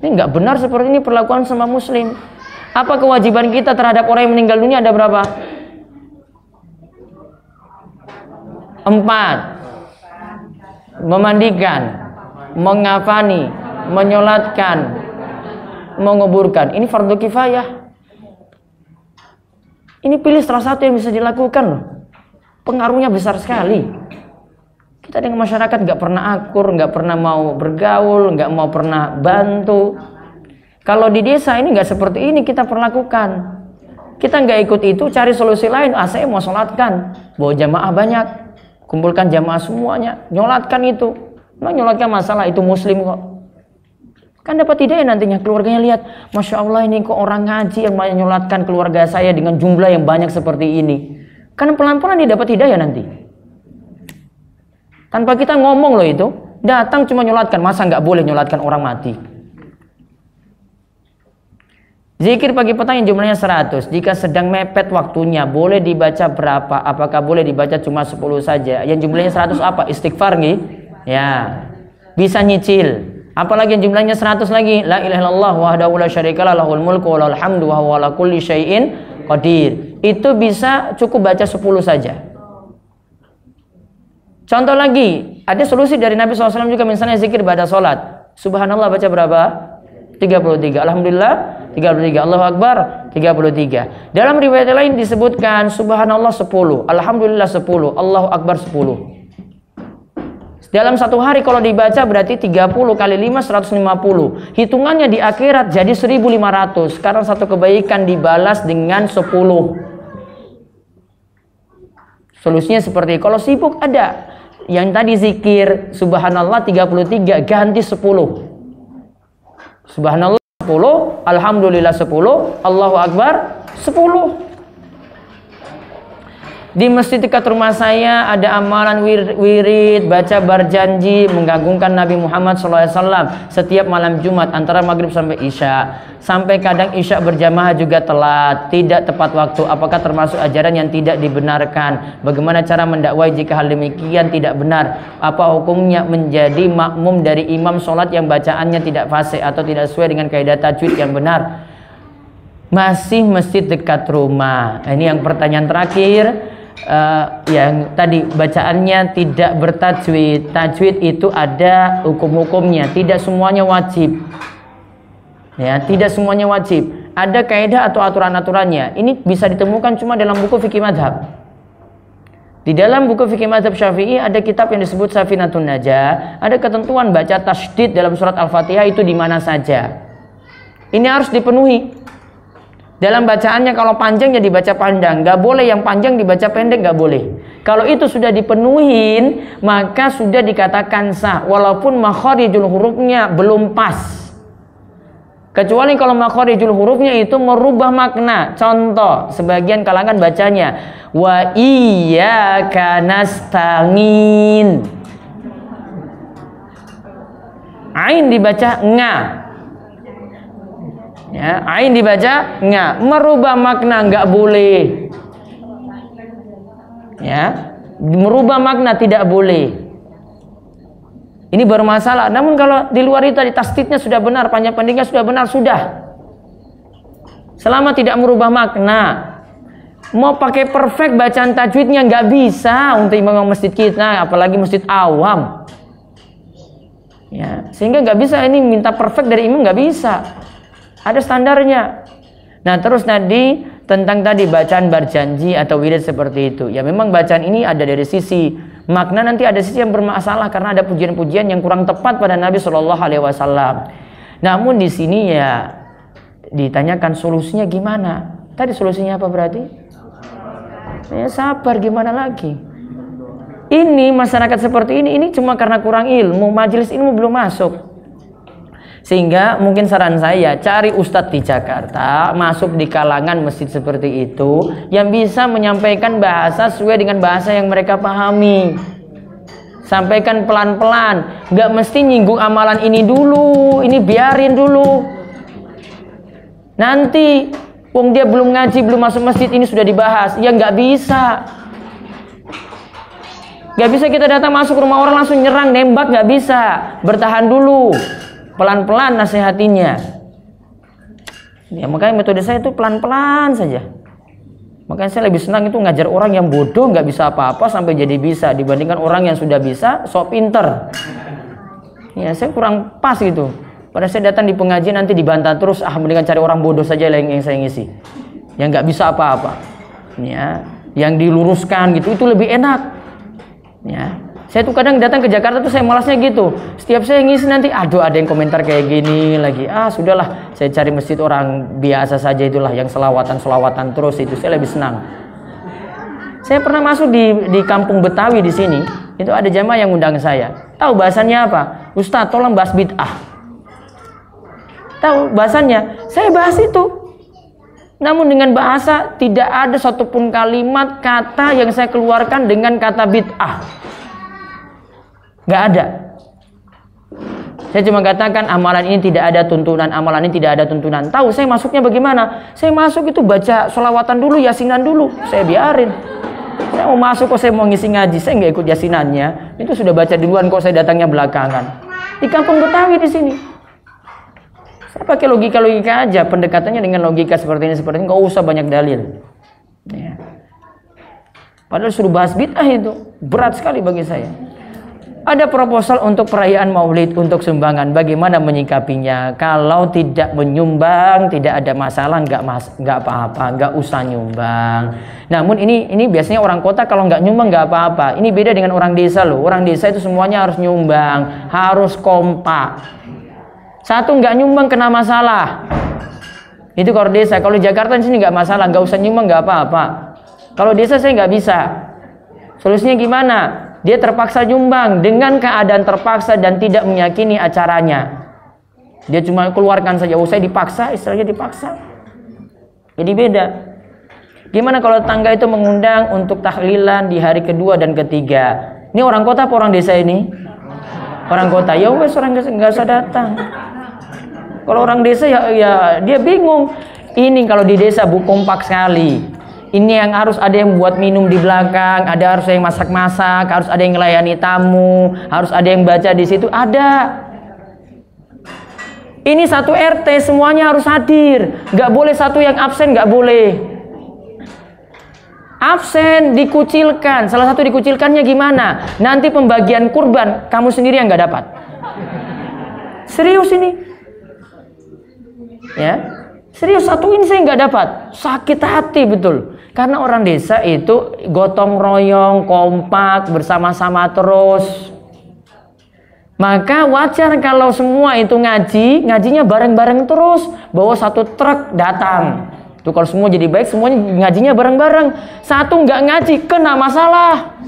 Ini nggak benar seperti ini perlakuan sama muslim. Apa kewajiban kita terhadap orang yang meninggal dunia ada berapa? 4. Memandikan, mengafani, menyolatkan, menguburkan. Ini fardu kifayah. Ini pilih salah satu yang bisa dilakukan loh. Pengaruhnya besar sekali. Kita dengan masyarakat nggak pernah akur, nggak pernah mau bergaul, nggak mau pernah bantu. Kalau di desa ini nggak seperti ini kita perlakukan. Kita nggak ikut itu, cari solusi lain. Ah, saya mau sholatkan, bawa jamaah banyak, kumpulkan jamaah semuanya, nyolatkan itu. Memang nyolatkan masalah itu muslim kok. Kan dapat ide nantinya keluarganya lihat, masya Allah ini kok orang ngaji yang menyolatkan keluarga saya dengan jumlah yang banyak seperti ini. Karena pelan-pelan dia dapat hidayah nanti. Tanpa kita ngomong loh itu, datang cuma nyolatkan, masa nggak boleh nyolatkan orang mati. Zikir pagi petang yang jumlahnya 100. Jika sedang mepet waktunya, boleh dibaca berapa? Apakah boleh dibaca cuma 10 saja? Yang jumlahnya 100 apa? Istighfar nih. Ya. Bisa nyicil. Apalagi yang jumlahnya 100 lagi, la ilaha illallah wahdahu la syarikalah lahul mulku wa lahul hamdu wa huwa ala kulli syai'in qadir. Itu bisa cukup baca 10 saja. Contoh lagi, ada solusi dari Nabi SAW juga, misalnya zikir pada salat. Subhanallah baca berapa? 33. Alhamdulillah 33. Allahu akbar 33. Dalam riwayat lain disebutkan subhanallah 10, alhamdulillah 10, Allahu akbar 10. Dalam satu hari kalau dibaca berarti 30 kali 5 150. Hitungannya di akhirat jadi 1500. Karena satu kebaikan dibalas dengan 10. Solusinya seperti kalau sibuk ada. Yang tadi zikir subhanallah 33 ganti 10. Subhanallah 10, alhamdulillah 10, Allahu akbar 10. Di masjid dekat rumah saya ada amalan wirid, baca barjanji, mengagungkan Nabi Muhammad SAW setiap malam Jumat antara maghrib sampai isya. Sampai kadang isya berjamaah juga telat, tidak tepat waktu. Apakah termasuk ajaran yang tidak dibenarkan? Bagaimana cara mendakwai jika hal demikian tidak benar? Apa hukumnya menjadi makmum dari imam sholat yang bacaannya tidak fasih atau tidak sesuai dengan kaidah tajwid yang benar? Masih masjid dekat rumah. Ini yang pertanyaan terakhir. Yang tadi bacaannya tidak bertajwid. Tajwid itu ada hukum-hukumnya, tidak semuanya wajib. Ya, tidak semuanya wajib. Ada kaidah atau aturan-aturannya. Ini bisa ditemukan cuma dalam buku fikih madhab. Di dalam buku fikih madhab Syafi'i ada kitab yang disebut Safinatun Najah. Ada ketentuan baca tasydid dalam surat Al-Fatihah itu di mana saja. Ini harus dipenuhi. Dalam bacaannya kalau panjang ya dibaca panjang, nggak boleh yang panjang dibaca pendek, nggak boleh. Kalau itu sudah dipenuhin maka sudah dikatakan sah, walaupun makharijul hurufnya belum pas. Kecuali kalau makharijul hurufnya itu merubah makna. Contoh, sebagian kalangan bacanya wa iyyaka nasta'in. Ain dibaca nga. Ya, ain dibaca nga, merubah makna nggak boleh. Ya, merubah makna tidak boleh. Ini bermasalah. Namun kalau di luar itu di tasdidnya sudah benar, panjang pendeknya sudah benar sudah. Selama tidak merubah makna, mau pakai perfect bacaan tajwidnya nggak bisa untuk imam masjid kita, apalagi masjid awam. Ya, sehingga nggak bisa ini minta perfect dari imam nggak bisa. Ada standarnya. Nah terus tadi tentang tadi bacaan berjanji atau wirid seperti itu. Ya memang bacaan ini ada dari sisi makna, nanti ada sisi yang bermasalah karena ada pujian-pujian yang kurang tepat pada Nabi SAW. Namun di sini ya ditanyakan solusinya gimana. Tadi solusinya apa berarti? Ya sabar, gimana lagi. Ini masyarakat seperti ini cuma karena kurang ilmu, majelis ilmu belum masuk. Sehingga mungkin saran saya cari ustadz di Jakarta, masuk di kalangan masjid seperti itu yang bisa menyampaikan bahasa sesuai dengan bahasa yang mereka pahami. Sampaikan pelan-pelan, nggak mesti nyinggung amalan ini dulu, ini biarin dulu. Nanti wong dia belum ngaji, belum masuk masjid, ini sudah dibahas. Ya nggak bisa. Nggak bisa kita datang masuk rumah orang langsung nyerang, nembak, nggak bisa. Bertahan dulu. Pelan-pelan nasihatinya. Ya, makanya metode saya itu pelan-pelan saja. Makanya saya lebih senang itu ngajar orang yang bodoh nggak bisa apa-apa sampai jadi bisa dibandingkan orang yang sudah bisa sok pinter. Ya saya kurang pas gitu. Pada saya datang di pengajian nanti dibantah terus, ah mendingan cari orang bodoh saja yang saya ngisi, yang nggak bisa apa-apa, ya, yang diluruskan gitu, itu lebih enak, ya. Saya tuh kadang datang ke Jakarta tuh saya malasnya gitu. Setiap saya ngisi nanti, aduh ada yang komentar kayak gini lagi. Ah sudahlah, saya cari masjid orang biasa saja itulah yang selawatan-selawatan terus itu saya lebih senang. Saya pernah masuk di kampung Betawi di sini, itu ada jamaah yang undang saya. Tahu bahasannya apa? Ustaz tolong bahas bid'ah. Tahu bahasannya? Saya bahas itu. Namun dengan bahasa tidak ada satupun kalimat kata yang saya keluarkan dengan kata bid'ah. Nggak ada. Saya cuma katakan amalan ini tidak ada tuntunan, amalan ini tidak ada tuntunan. Tahu saya masuknya bagaimana? Saya masuk itu baca sholawatan dulu, yasinan dulu. Saya biarin. Saya mau masuk kok, saya mau ngisi ngaji, saya nggak ikut yasinannya. Itu sudah baca duluan kok, saya datangnya belakangan. Di kampung Betawi di sini. Saya pakai logika-logika aja, pendekatannya dengan logika seperti ini, nggak usah banyak dalil. Ya. Padahal suruh bahas bid'ah itu berat sekali bagi saya. Ada proposal untuk perayaan maulid untuk sumbangan. Bagaimana menyikapinya? Kalau tidak menyumbang, tidak ada masalah, nggak apa-apa, nggak usah nyumbang. Namun ini biasanya orang kota kalau nggak nyumbang nggak apa-apa. Ini beda dengan orang desa loh. Orang desa itu semuanya harus nyumbang, harus kompak. Satu nggak nyumbang kena masalah. Itu kalau desa. Kalau Jakarta di sini nggak masalah, nggak usah nyumbang nggak apa-apa. Kalau desa saya nggak bisa. Solusinya gimana? Dia terpaksa nyumbang dengan keadaan terpaksa dan tidak meyakini acaranya. Dia cuma keluarkan saja. Usai dipaksa, istilahnya dipaksa. Jadi beda. Gimana kalau tangga itu mengundang untuk tahlilan di hari kedua dan ketiga? Ini orang kota apa orang desa ini? Orang kota. Ya wes orang nggak usah datang. Kalau orang desa ya dia bingung. Ini kalau di desa bu kompak sekali. Ini yang harus ada yang buat minum di belakang, ada harus yang masak-masak, harus ada yang melayani tamu, harus ada yang baca di situ, ada. Ini satu RT semuanya harus hadir, nggak boleh satu yang absen, nggak boleh. Absen dikucilkan, salah satu dikucilkannya gimana? Nanti pembagian kurban kamu sendiri yang nggak dapat. Serius ini, ya? Serius satu ini saya nggak dapat, sakit hati betul. Karena orang desa itu gotong royong, kompak, bersama-sama terus. Maka wajar kalau semua itu ngajinya bareng-bareng terus, bawa satu truk datang. Itu kalau semua jadi baik, semuanya ngajinya bareng-bareng. Satu nggak ngaji kena masalah.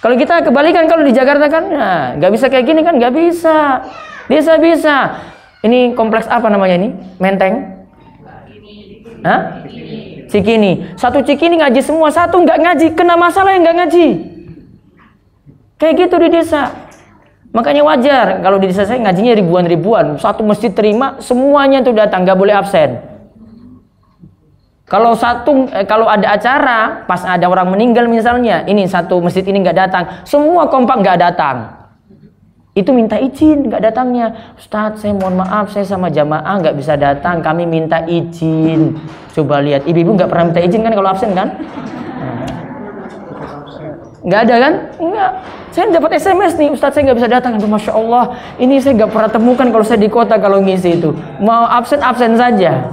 Kalau kita kebalikan, kalau di Jakarta kan nggak bisa kayak gini kan, nggak bisa. Desa bisa. Ini kompleks apa namanya ini? Menteng? Hah? Cikini. Satu Cikini ngaji semua, satu nggak ngaji, kena masalah yang nggak ngaji. Kayak gitu di desa. Makanya wajar kalau di desa saya ngajinya ribuan-ribuan. Satu masjid terima, semuanya itu datang, nggak boleh absen. Kalau ada acara, pas ada orang meninggal misalnya, ini satu masjid ini nggak datang, semua kompak nggak datang. Itu minta izin nggak datangnya. Ustadz saya mohon maaf, saya sama jamaah nggak bisa datang, kami minta izin. Coba lihat, ibu-ibu nggak pernah minta izin kan kalau absen kan? Nggak ada kan? Nggak. Saya dapat SMS nih, Ustadz saya nggak bisa datang. Aduh, Masya Allah, ini saya nggak pernah temukan kalau saya di kota kalau ngisi itu. Mau absen-absen saja.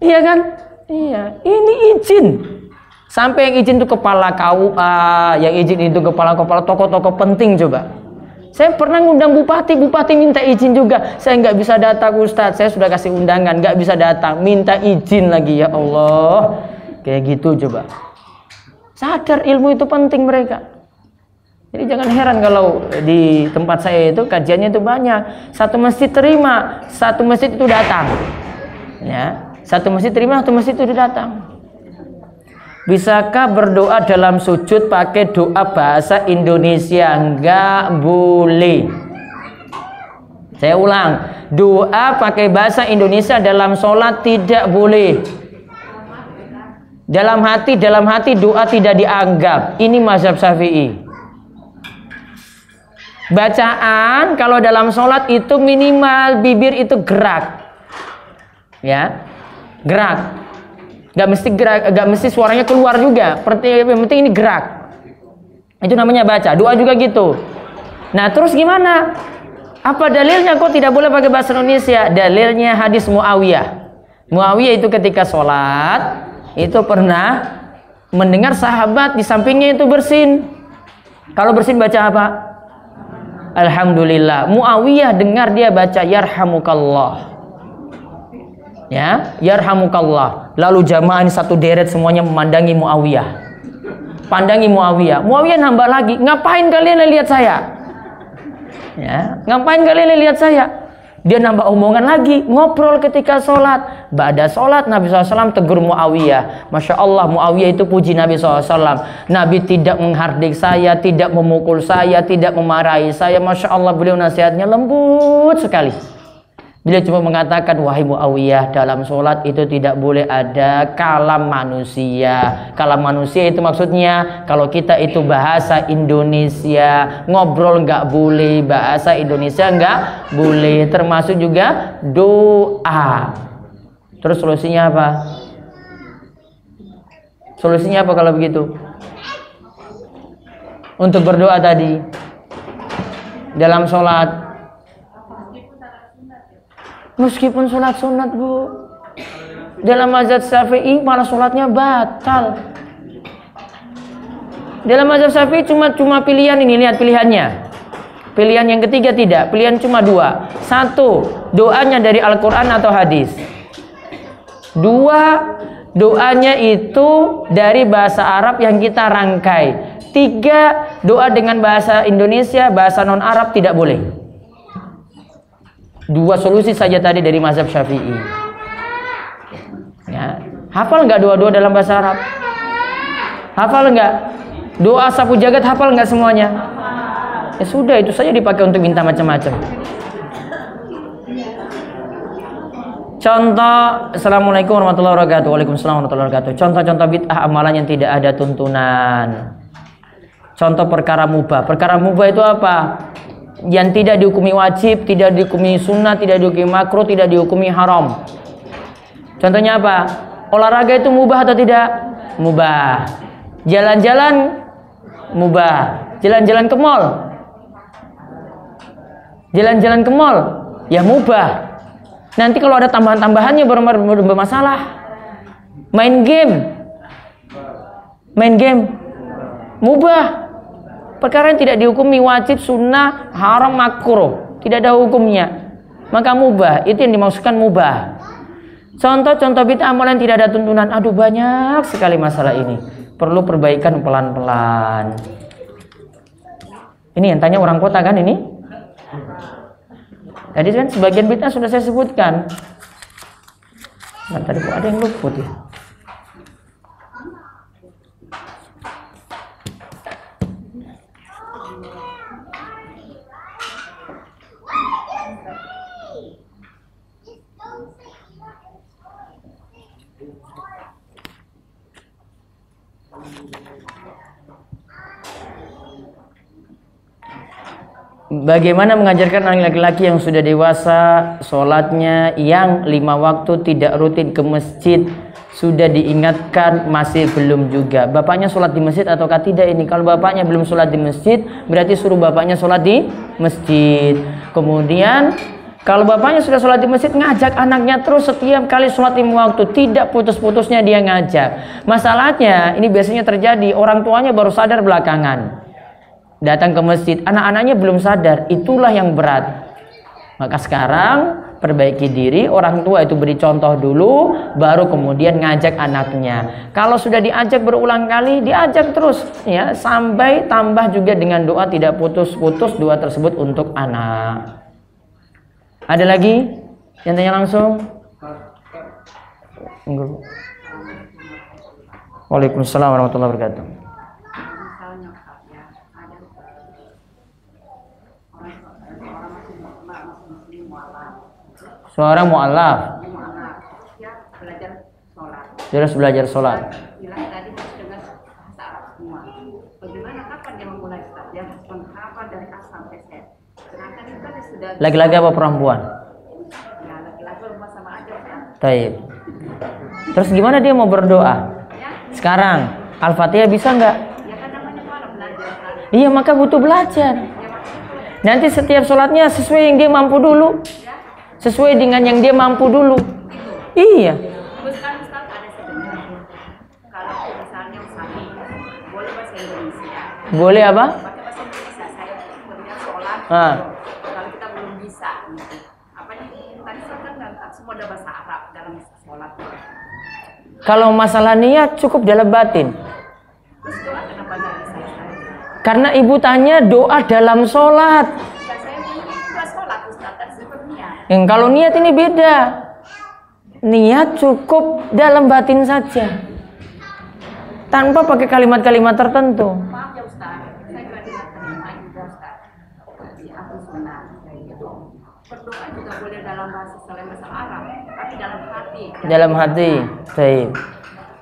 Iya kan? Iya. Ini izin. Sampai yang izin itu kepala KUA, yang izin itu kepala tokoh-tokoh penting coba. Saya pernah ngundang bupati minta izin juga. Saya nggak bisa datang Ustadz, saya sudah kasih undangan, nggak bisa datang, minta izin lagi ya Allah. Kayak gitu coba. Sadar ilmu itu penting mereka. Jadi jangan heran kalau di tempat saya itu kajiannya itu banyak. Satu masjid terima, satu masjid itu datang. Ya, satu masjid terima, satu masjid itu datang. Bisakah berdoa dalam sujud pakai doa bahasa Indonesia? Enggak boleh. Saya ulang, doa pakai bahasa Indonesia dalam sholat tidak boleh. Dalam hati doa tidak dianggap. Ini mazhab Syafi'i. Bacaan kalau dalam sholat itu minimal bibir itu gerak, ya, gerak. Gak mesti suaranya keluar juga. Yang penting ini gerak. Itu namanya baca. Doa juga gitu. Nah terus gimana? Apa dalilnya kok tidak boleh pakai bahasa Indonesia? Dalilnya hadis Muawiyah. Muawiyah itu ketika sholat itu pernah mendengar sahabat di sampingnya itu bersin. Kalau bersin baca apa? Alhamdulillah. Muawiyah dengar dia baca yarhamukallah. Ya, yarhamukallah. Lalu jamaah satu deret semuanya memandangi Muawiyah. Pandangi Muawiyah. Muawiyah nambah lagi, ngapain kalian lihat saya? Ya, ngapain kalian lihat saya? Dia nambah omongan lagi, ngobrol ketika sholat. Ba'da sholat Nabi SAW tegur Muawiyah. Masya Allah, Muawiyah itu puji Nabi SAW. Nabi tidak menghardik saya, tidak memukul saya, tidak memarahi saya. Masya Allah, beliau nasihatnya lembut sekali. Beliau cuma mengatakan, wahai Muawiyah, dalam sholat itu tidak boleh ada kalam manusia. Kalam manusia itu maksudnya kalau kita itu bahasa Indonesia, ngobrol nggak boleh, bahasa Indonesia nggak boleh, termasuk juga doa. Terus solusinya apa? Solusinya apa kalau begitu? Untuk berdoa tadi dalam sholat. Meskipun sholat sunat, Bu, dalam mazhab Syafi'i malah sholatnya batal. Dalam mazhab Syafi'i cuma pilihan ini, lihat pilihannya. Pilihan yang ketiga tidak, pilihan cuma dua. Satu, doanya dari Al-Quran atau hadis. Dua, doanya itu dari bahasa Arab yang kita rangkai. Tiga, doa dengan bahasa Indonesia, bahasa non-Arab tidak boleh. Dua solusi saja tadi dari mazhab Syafi'i. Ya. Hafal nggak doa-doa dalam bahasa Arab? Hafal nggak? Doa sapu jagat hafal nggak semuanya? Ya sudah, itu saja dipakai untuk minta macam-macam. Contoh, assalamualaikum warahmatullahi wabarakatuh. Waalaikumsalam warahmatullahi wabarakatuh. Contoh-contoh bid'ah amalan yang tidak ada tuntunan. Contoh perkara mubah. Perkara mubah itu apa? Yang tidak dihukumi wajib, tidak dihukumi sunnah, tidak dihukumi makruh, tidak dihukumi haram. Contohnya apa? Olahraga itu mubah atau tidak? Mubah. Jalan-jalan mubah. Jalan-jalan ke mall. Jalan-jalan ke mall ya mubah. Nanti kalau ada tambahan-tambahannya baru bermasalah. Main game. Main game mubah. Perkara yang tidak dihukumi wajib, sunnah, haram, makruh, tidak ada hukumnya, maka mubah. Itu yang dimaksudkan mubah. Contoh-contoh bid'ah amalan tidak ada tuntunan. Aduh, banyak sekali masalah ini. Perlu perbaikan pelan-pelan. Ini yang tanya orang kota kan ini? Tadi kan sebagian bid'ah sudah saya sebutkan. Nah, tadi kok ada yang luput ya? Bagaimana mengajarkan anak laki-laki yang sudah dewasa sholatnya yang 5 waktu tidak rutin ke masjid, sudah diingatkan masih belum juga. Bapaknya sholat di masjid ataukah tidak ini? Kalau bapaknya belum sholat di masjid berarti suruh bapaknya sholat di masjid. Kemudian kalau bapaknya sudah sholat di masjid ngajak anaknya terus setiap kali sholat 5 waktu tidak putus-putusnya dia ngajak. Masalahnya ini biasanya terjadi orang tuanya baru sadar belakangan. Datang ke masjid, anak-anaknya belum sadar, itulah yang berat. Maka sekarang perbaiki diri, orang tua itu beri contoh dulu, baru kemudian ngajak anaknya. Kalau sudah diajak berulang kali, diajak terus ya, sampai tambah juga dengan doa tidak putus-putus doa tersebut untuk anak. Ada lagi yang tanya langsung? Waalaikumsalam warahmatullahi wabarakatuh. Seorang mu'alaf terus belajar sholat. Laki-laki apa perempuan? Taib. Terus gimana dia mau berdoa? Sekarang Al-Fatihah bisa nggak? Iya, maka butuh belajar. Nanti setiap sholatnya sesuai yang dia mampu dulu. Sesuai dengan yang dia mampu dulu. Iya. Boleh apa? Nah. Kalau kita belum bisa, apa nih? Tadi kan semua ada bahasa Arab dalam sholat. Kalau masalah niat cukup dalam batin. Karena ibu tanya doa dalam sholat. Yang kalau niat ini beda. Niat cukup dalam batin saja, tanpa pakai kalimat-kalimat tertentu. Maaf ya Ustaz, saya kira-kira terima juga Ustaz. Di atas sunnah, itu berdoa juga boleh dalam bahasa selain bahasa Arab, tapi dalam hati. Dalam hati,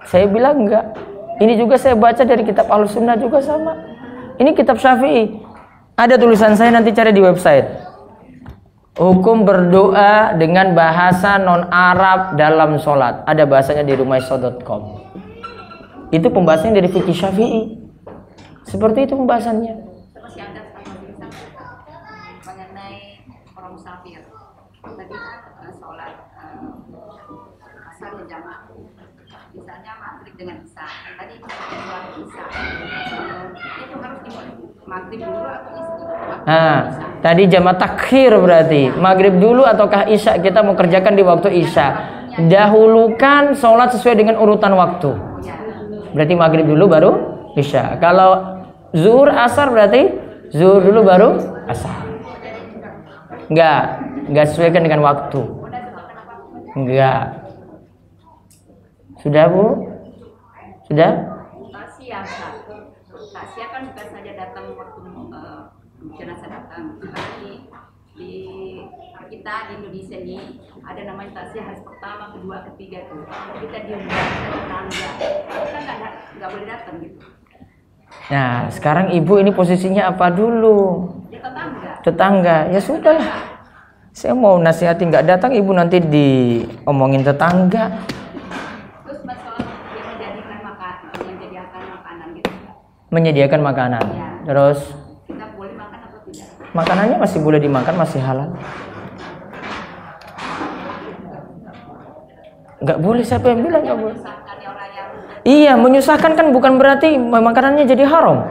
saya bilang enggak. Ini juga saya baca dari kitab Ahlussunnah juga sama. Ini kitab Syafi'i. Ada tulisan saya, nanti cari di website. Hukum berdoa dengan bahasa non-Arab dalam sholat. Ada bahasanya di Rumaysho.com. Itu pembahasannya dari fikih Syafi'i. Seperti itu pembahasannya. Terus yang ada mengenai orang musafir. Tadi sholat asar berjamaah. Misalnya maghrib dengan isya. Tadi sholat isya. Itu harus dimulai maghrib dulu atau isya? Nah, tadi jamaah takhir berarti. Maghrib dulu ataukah isya? Kita mau kerjakan di waktu isya. Dahulukan sholat sesuai dengan urutan waktu. Berarti maghrib dulu baru isya. Kalau zuhur asar berarti zuhur dulu baru asar. Enggak sesuaikan dengan waktu. Enggak. Sudah Bu? Sudah? Tasya. Tasya kan bukan saja datang waktu jenazah datang, tapi di kita di Indonesia ini ada namanya tasya hari pertama, kedua, ketiga tuh. Kita diundang tetangga. Kita nggak boleh datang gitu. Nah, sekarang ibu ini posisinya apa dulu? Ya, tetangga. Tetangga. Ya sudah. Saya mau nasihati nggak datang, ibu nanti diomongin tetangga. Terus masalah dia menyediakan makanan, gitu. Menyediakan makanan. Ya. Terus kita boleh makan apa tidak? Makanannya masih boleh dimakan, masih halal. Nggak boleh, siapa yang bilang nggak boleh? Iya, menyusahkan kan bukan berarti makanannya jadi haram.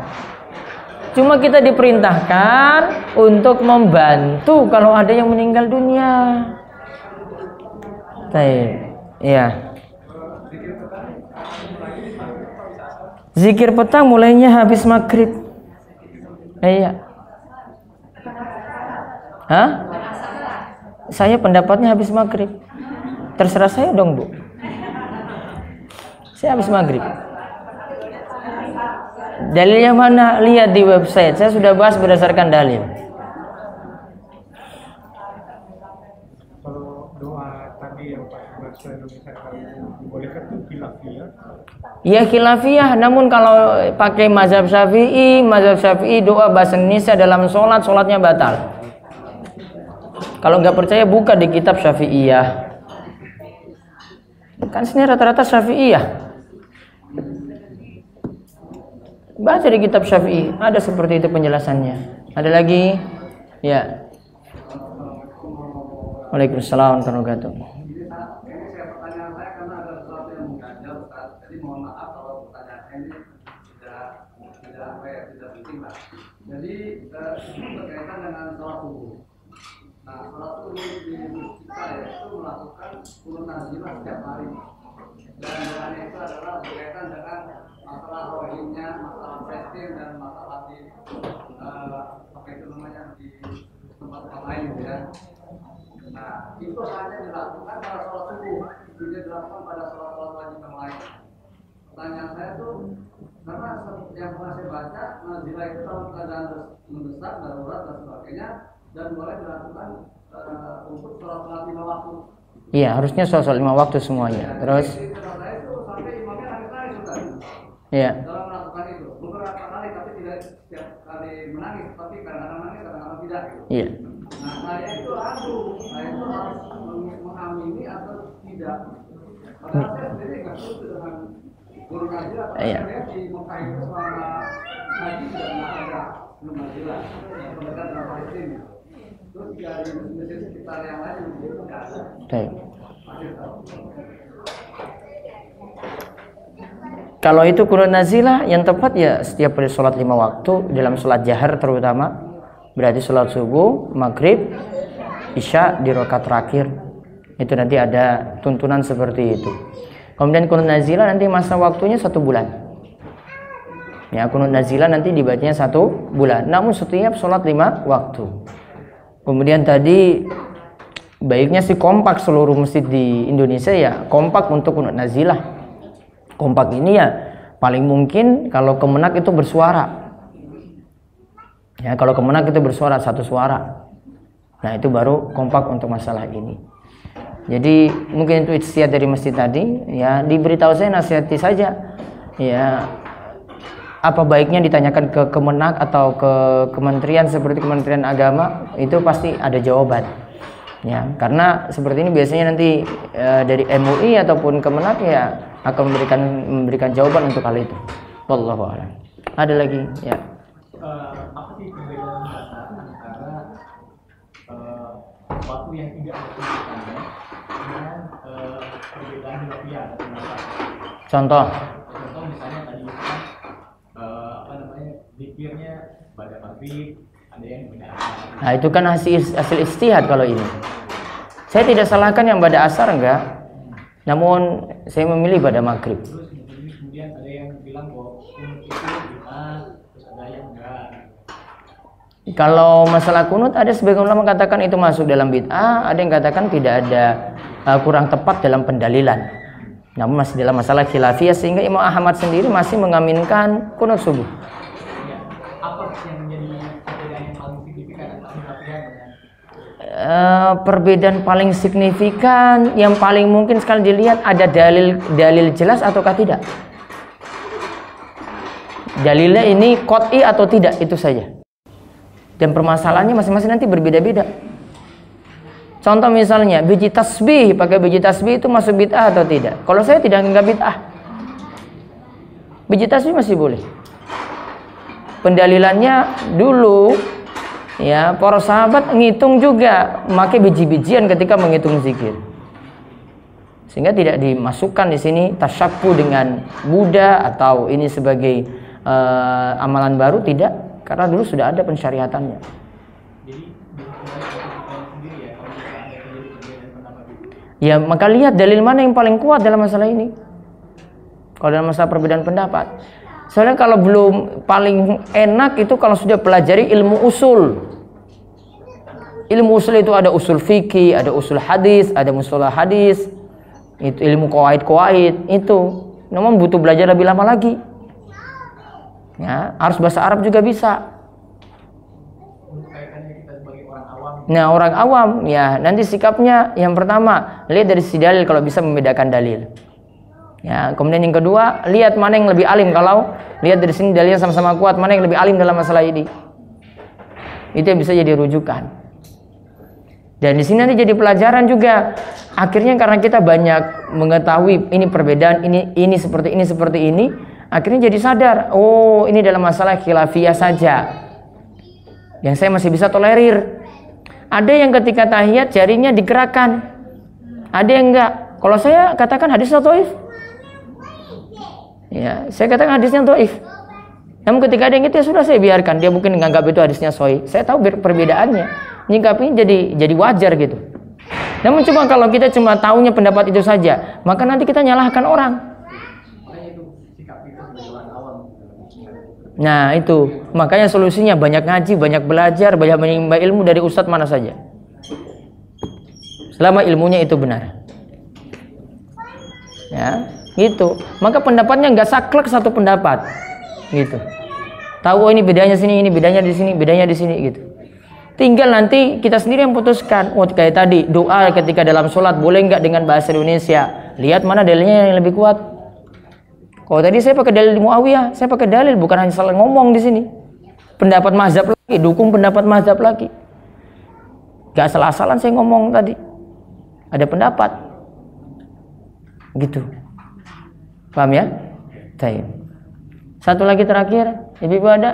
Cuma kita diperintahkan untuk membantu kalau ada yang meninggal dunia. Iya. Zikir petang mulainya habis maghrib. Iya. Hah? Saya pendapatnya habis maghrib. Terserah saya dong Bu. Saya habis maghrib. Dalil yang mana? Lihat di website. Saya sudah bahas berdasarkan dalil. Kalau doa tadi yang bahasa Indonesia bolehkah itu khilafiyah? Ya khilafiyah. Namun kalau pakai mazhab Syafi'i doa bahasa Indonesia dalam sholat, sholatnya batal. Kalau nggak percaya buka di kitab Syafi'iyah. Kan sini rata-rata Syafi'iyah. Baca di kitab Syafi'i, ada seperti itu penjelasannya. Ada lagi? Ya. Waalaikumsalam warahmatullahi wabarakatuh. Ini saya pertanyaan saya karena ada sesuatu yang mengganjal, Ustaz. Jadi mohon maaf kalau pertanyaan ini tidak penting lah. Jadi berkaitan dengan sholat subuh. Nah, sholat subuh di kita itu melakukan 10 nazimah setiap hari. Dan doanya itu adalah berkaitan dengan masalah rohingnya, masalah presiden, dan masalah di apa itu namanya di tempat-tempat lain, ya. Nah, itu hanya dilakukan pada sholat subuh, tidak dilakukan pada sholat-sholat wajib yang lain. Pertanyaan saya itu, karena yang pernah saya baca, nazimah itu dalam keadaan mendesak, darurat, dan sebagainya. Dan boleh dilakukan untuk sholat lima waktu. Iya, harusnya sholat lima waktu semuanya. Terus? Iya. Dalam melakukan itu beberapa kali, tapi tidak setiap kali menangis, tapi kadang-kadang menangis, kadang-kadang tidak. Iya. Nah, saya itu harus mengamini atau tidak. Padahal saya sendiri nggak setuju dengan guru ngaji atau saya di Mekah itu selama ngaji tidak ada. 16. Kemenag dan Palestin. Terus dari Mesir sekitar yang lain itu Gaza. Kalau itu kurun nazilah yang tepat ya setiap kali sholat 5 waktu, dalam sholat jahar terutama, berarti sholat subuh, maghrib, isya di rakaat terakhir. Itu nanti ada tuntunan seperti itu. Kemudian kunut nazilah nanti masa waktunya 1 bulan. Ya, kunut nazilah nanti dibacanya 1 bulan, namun setiap sholat 5 waktu. Kemudian tadi baiknya sih kompak seluruh masjid di Indonesia ya, kompak untuk kunut nazilah. Kompak ini ya paling mungkin kalau Kemenag itu bersuara. Ya, kalau Kemenag itu bersuara satu suara. Nah, itu baru kompak untuk masalah ini. Jadi mungkin itu ikhtiar dari masjid tadi ya, diberitahu saya, nasihati saja. Ya, apa baiknya ditanyakan ke Kemenag atau ke kementerian seperti Kementerian Agama, itu pasti ada jawaban. Ya, karena seperti ini biasanya nanti dari MUI ataupun Kemenag ya akan memberikan jawaban untuk hal itu. Wallahu a'lam. Ada lagi ya. Apa sih perbedaan dasar antara waktu yang tidak ditentukan dengan perbedaan rupiah atau mata? Contoh misalnya tadi kan zikirnya pada pagi ada yang beda. Nah, itu kan hasil ijtihad kalau ini. Saya tidak salahkan yang pada asar enggak. Namun saya memilih pada maghrib. Terus kemudian ada yang bilang bahwa kunut itu bid'ah, terus ada yang enggak. Kalau masalah kunut ada sebagian ulama katakan itu masuk dalam bid'ah, ada yang katakan tidak ada, kurang tepat dalam pendalilan. Namun masih dalam masalah khilafiyah sehingga Imam Ahmad sendiri masih mengaminkan kunut subuh. Ya, apa yang menjadi perbedaan yang paling signifikan antara khilafiyah dengan perbedaan paling signifikan yang paling mungkin sekali dilihat ada dalil jelas ataukah tidak, dalilnya ini qat'i atau tidak, itu saja. Dan permasalahannya masing-masing nanti berbeda-beda. Contoh misalnya biji tasbih, pakai biji tasbih itu masuk bid'ah atau tidak? Kalau saya tidak anggap bid'ah, biji tasbih masih boleh. Pendalilannya dulu ya, para sahabat menghitung juga memakai biji-bijian ketika menghitung zikir. Sehingga tidak dimasukkan di sini tasyabbuh dengan Buddha atau ini sebagai amalan baru, tidak, karena dulu sudah ada pensyariatannya. Ya, maka lihat dalil mana yang paling kuat dalam masalah ini. Kalau dalam masalah perbedaan pendapat. Soalnya kalau belum, paling enak itu kalau sudah pelajari ilmu usul. Ilmu usul itu ada usul fikih, ada usul hadis, ada mustalah hadis, itu ilmu qawaid itu. Namun butuh belajar lebih lama lagi. Ya, harus bahasa Arab juga bisa. Nah, orang awam ya nanti sikapnya yang pertama lihat dari si dalil, kalau bisa membedakan dalil. Ya, kemudian yang kedua, lihat mana yang lebih alim. Kalau lihat dari sini dalilnya sama-sama kuat, mana yang lebih alim dalam masalah ini. Itu yang bisa jadi rujukan. Dan di sini nanti jadi pelajaran juga. Akhirnya karena kita banyak mengetahui ini perbedaan, ini seperti ini, seperti ini, akhirnya jadi sadar, oh ini dalam masalah khilafiyah saja. Yang saya masih bisa tolerir. Ada yang ketika tahiyat jarinya digerakkan. Ada yang enggak. Kalau saya katakan hadisnya dhaif. Ya, saya katakan hadisnya dhaif. Namun ketika ada yang itu ya sudah saya biarkan. Dia mungkin menganggap itu hadisnya sahih. Saya tahu perbedaannya. Nyikapinya jadi wajar gitu. Namun cuma kalau kita cuma tahunya pendapat itu saja, maka nanti kita nyalahkan orang. Nah, itu. Makanya solusinya banyak ngaji, banyak belajar, banyak menimba ilmu dari ustadz mana saja. Selama ilmunya itu benar. Ya. Gitu, maka pendapatnya nggak saklek satu pendapat, gitu. Tahu oh ini bedanya sini, ini bedanya di sini, bedanya di sini, gitu. Tinggal nanti kita sendiri yang putuskan. Oh kayak tadi doa ketika dalam sholat boleh nggak dengan bahasa Indonesia? Lihat mana dalilnya yang lebih kuat. Kalau tadi saya pakai dalil Muawiyah, saya pakai dalil bukan hanya salah ngomong di sini. Pendapat mazhab lagi, dukung pendapat mazhab lagi. Gak asal-asalan saya ngomong tadi. Ada pendapat, gitu. Paham ya? Baik. Satu lagi terakhir, Ibu ada?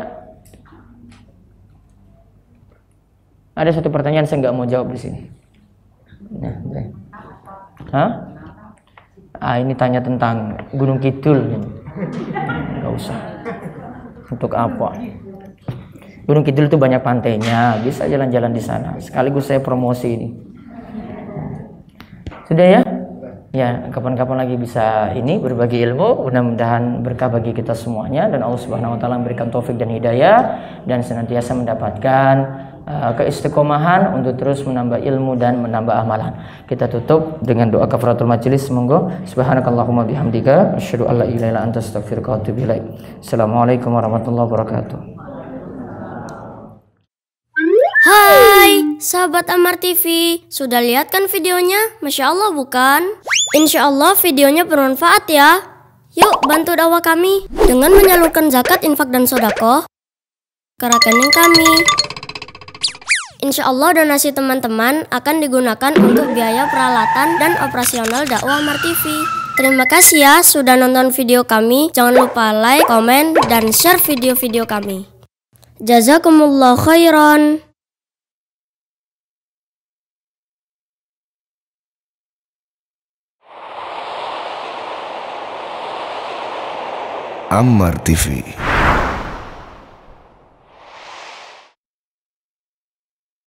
Ada satu pertanyaan saya nggak mau jawab di sini. Ini tanya tentang Gunung Kidul. Nggak usah. Untuk apa? Gunung Kidul itu banyak pantainya, bisa jalan-jalan di sana. Sekaligus saya promosi ini. Sudah ya? Ya, kapan-kapan lagi bisa ini berbagi ilmu, mudah-mudahan berkah bagi kita semuanya dan Allah Subhanahu wa taala memberikan taufik dan hidayah dan senantiasa mendapatkan keistiqomahan untuk terus menambah ilmu dan menambah amalan. Kita tutup dengan doa kafaratul majelis, monggo. Subhanakallahumma bihamdika asyhadu an la ilaha illa anta astaghfiruka wa atubu ilaik. Assalamualaikum warahmatullahi wabarakatuh. Hai, sahabat Ammar TV, sudah lihat kan videonya? Masya Allah bukan? Insya Allah videonya bermanfaat ya. Yuk bantu dakwah kami dengan menyalurkan zakat, infak, dan sodakoh ke rekening kami. Insya Allah donasi teman-teman akan digunakan untuk biaya peralatan dan operasional dakwah Ammar TV. Terima kasih ya sudah nonton video kami. Jangan lupa like, komen, dan share video-video kami. Jazakumullah khairan. Ammar TV.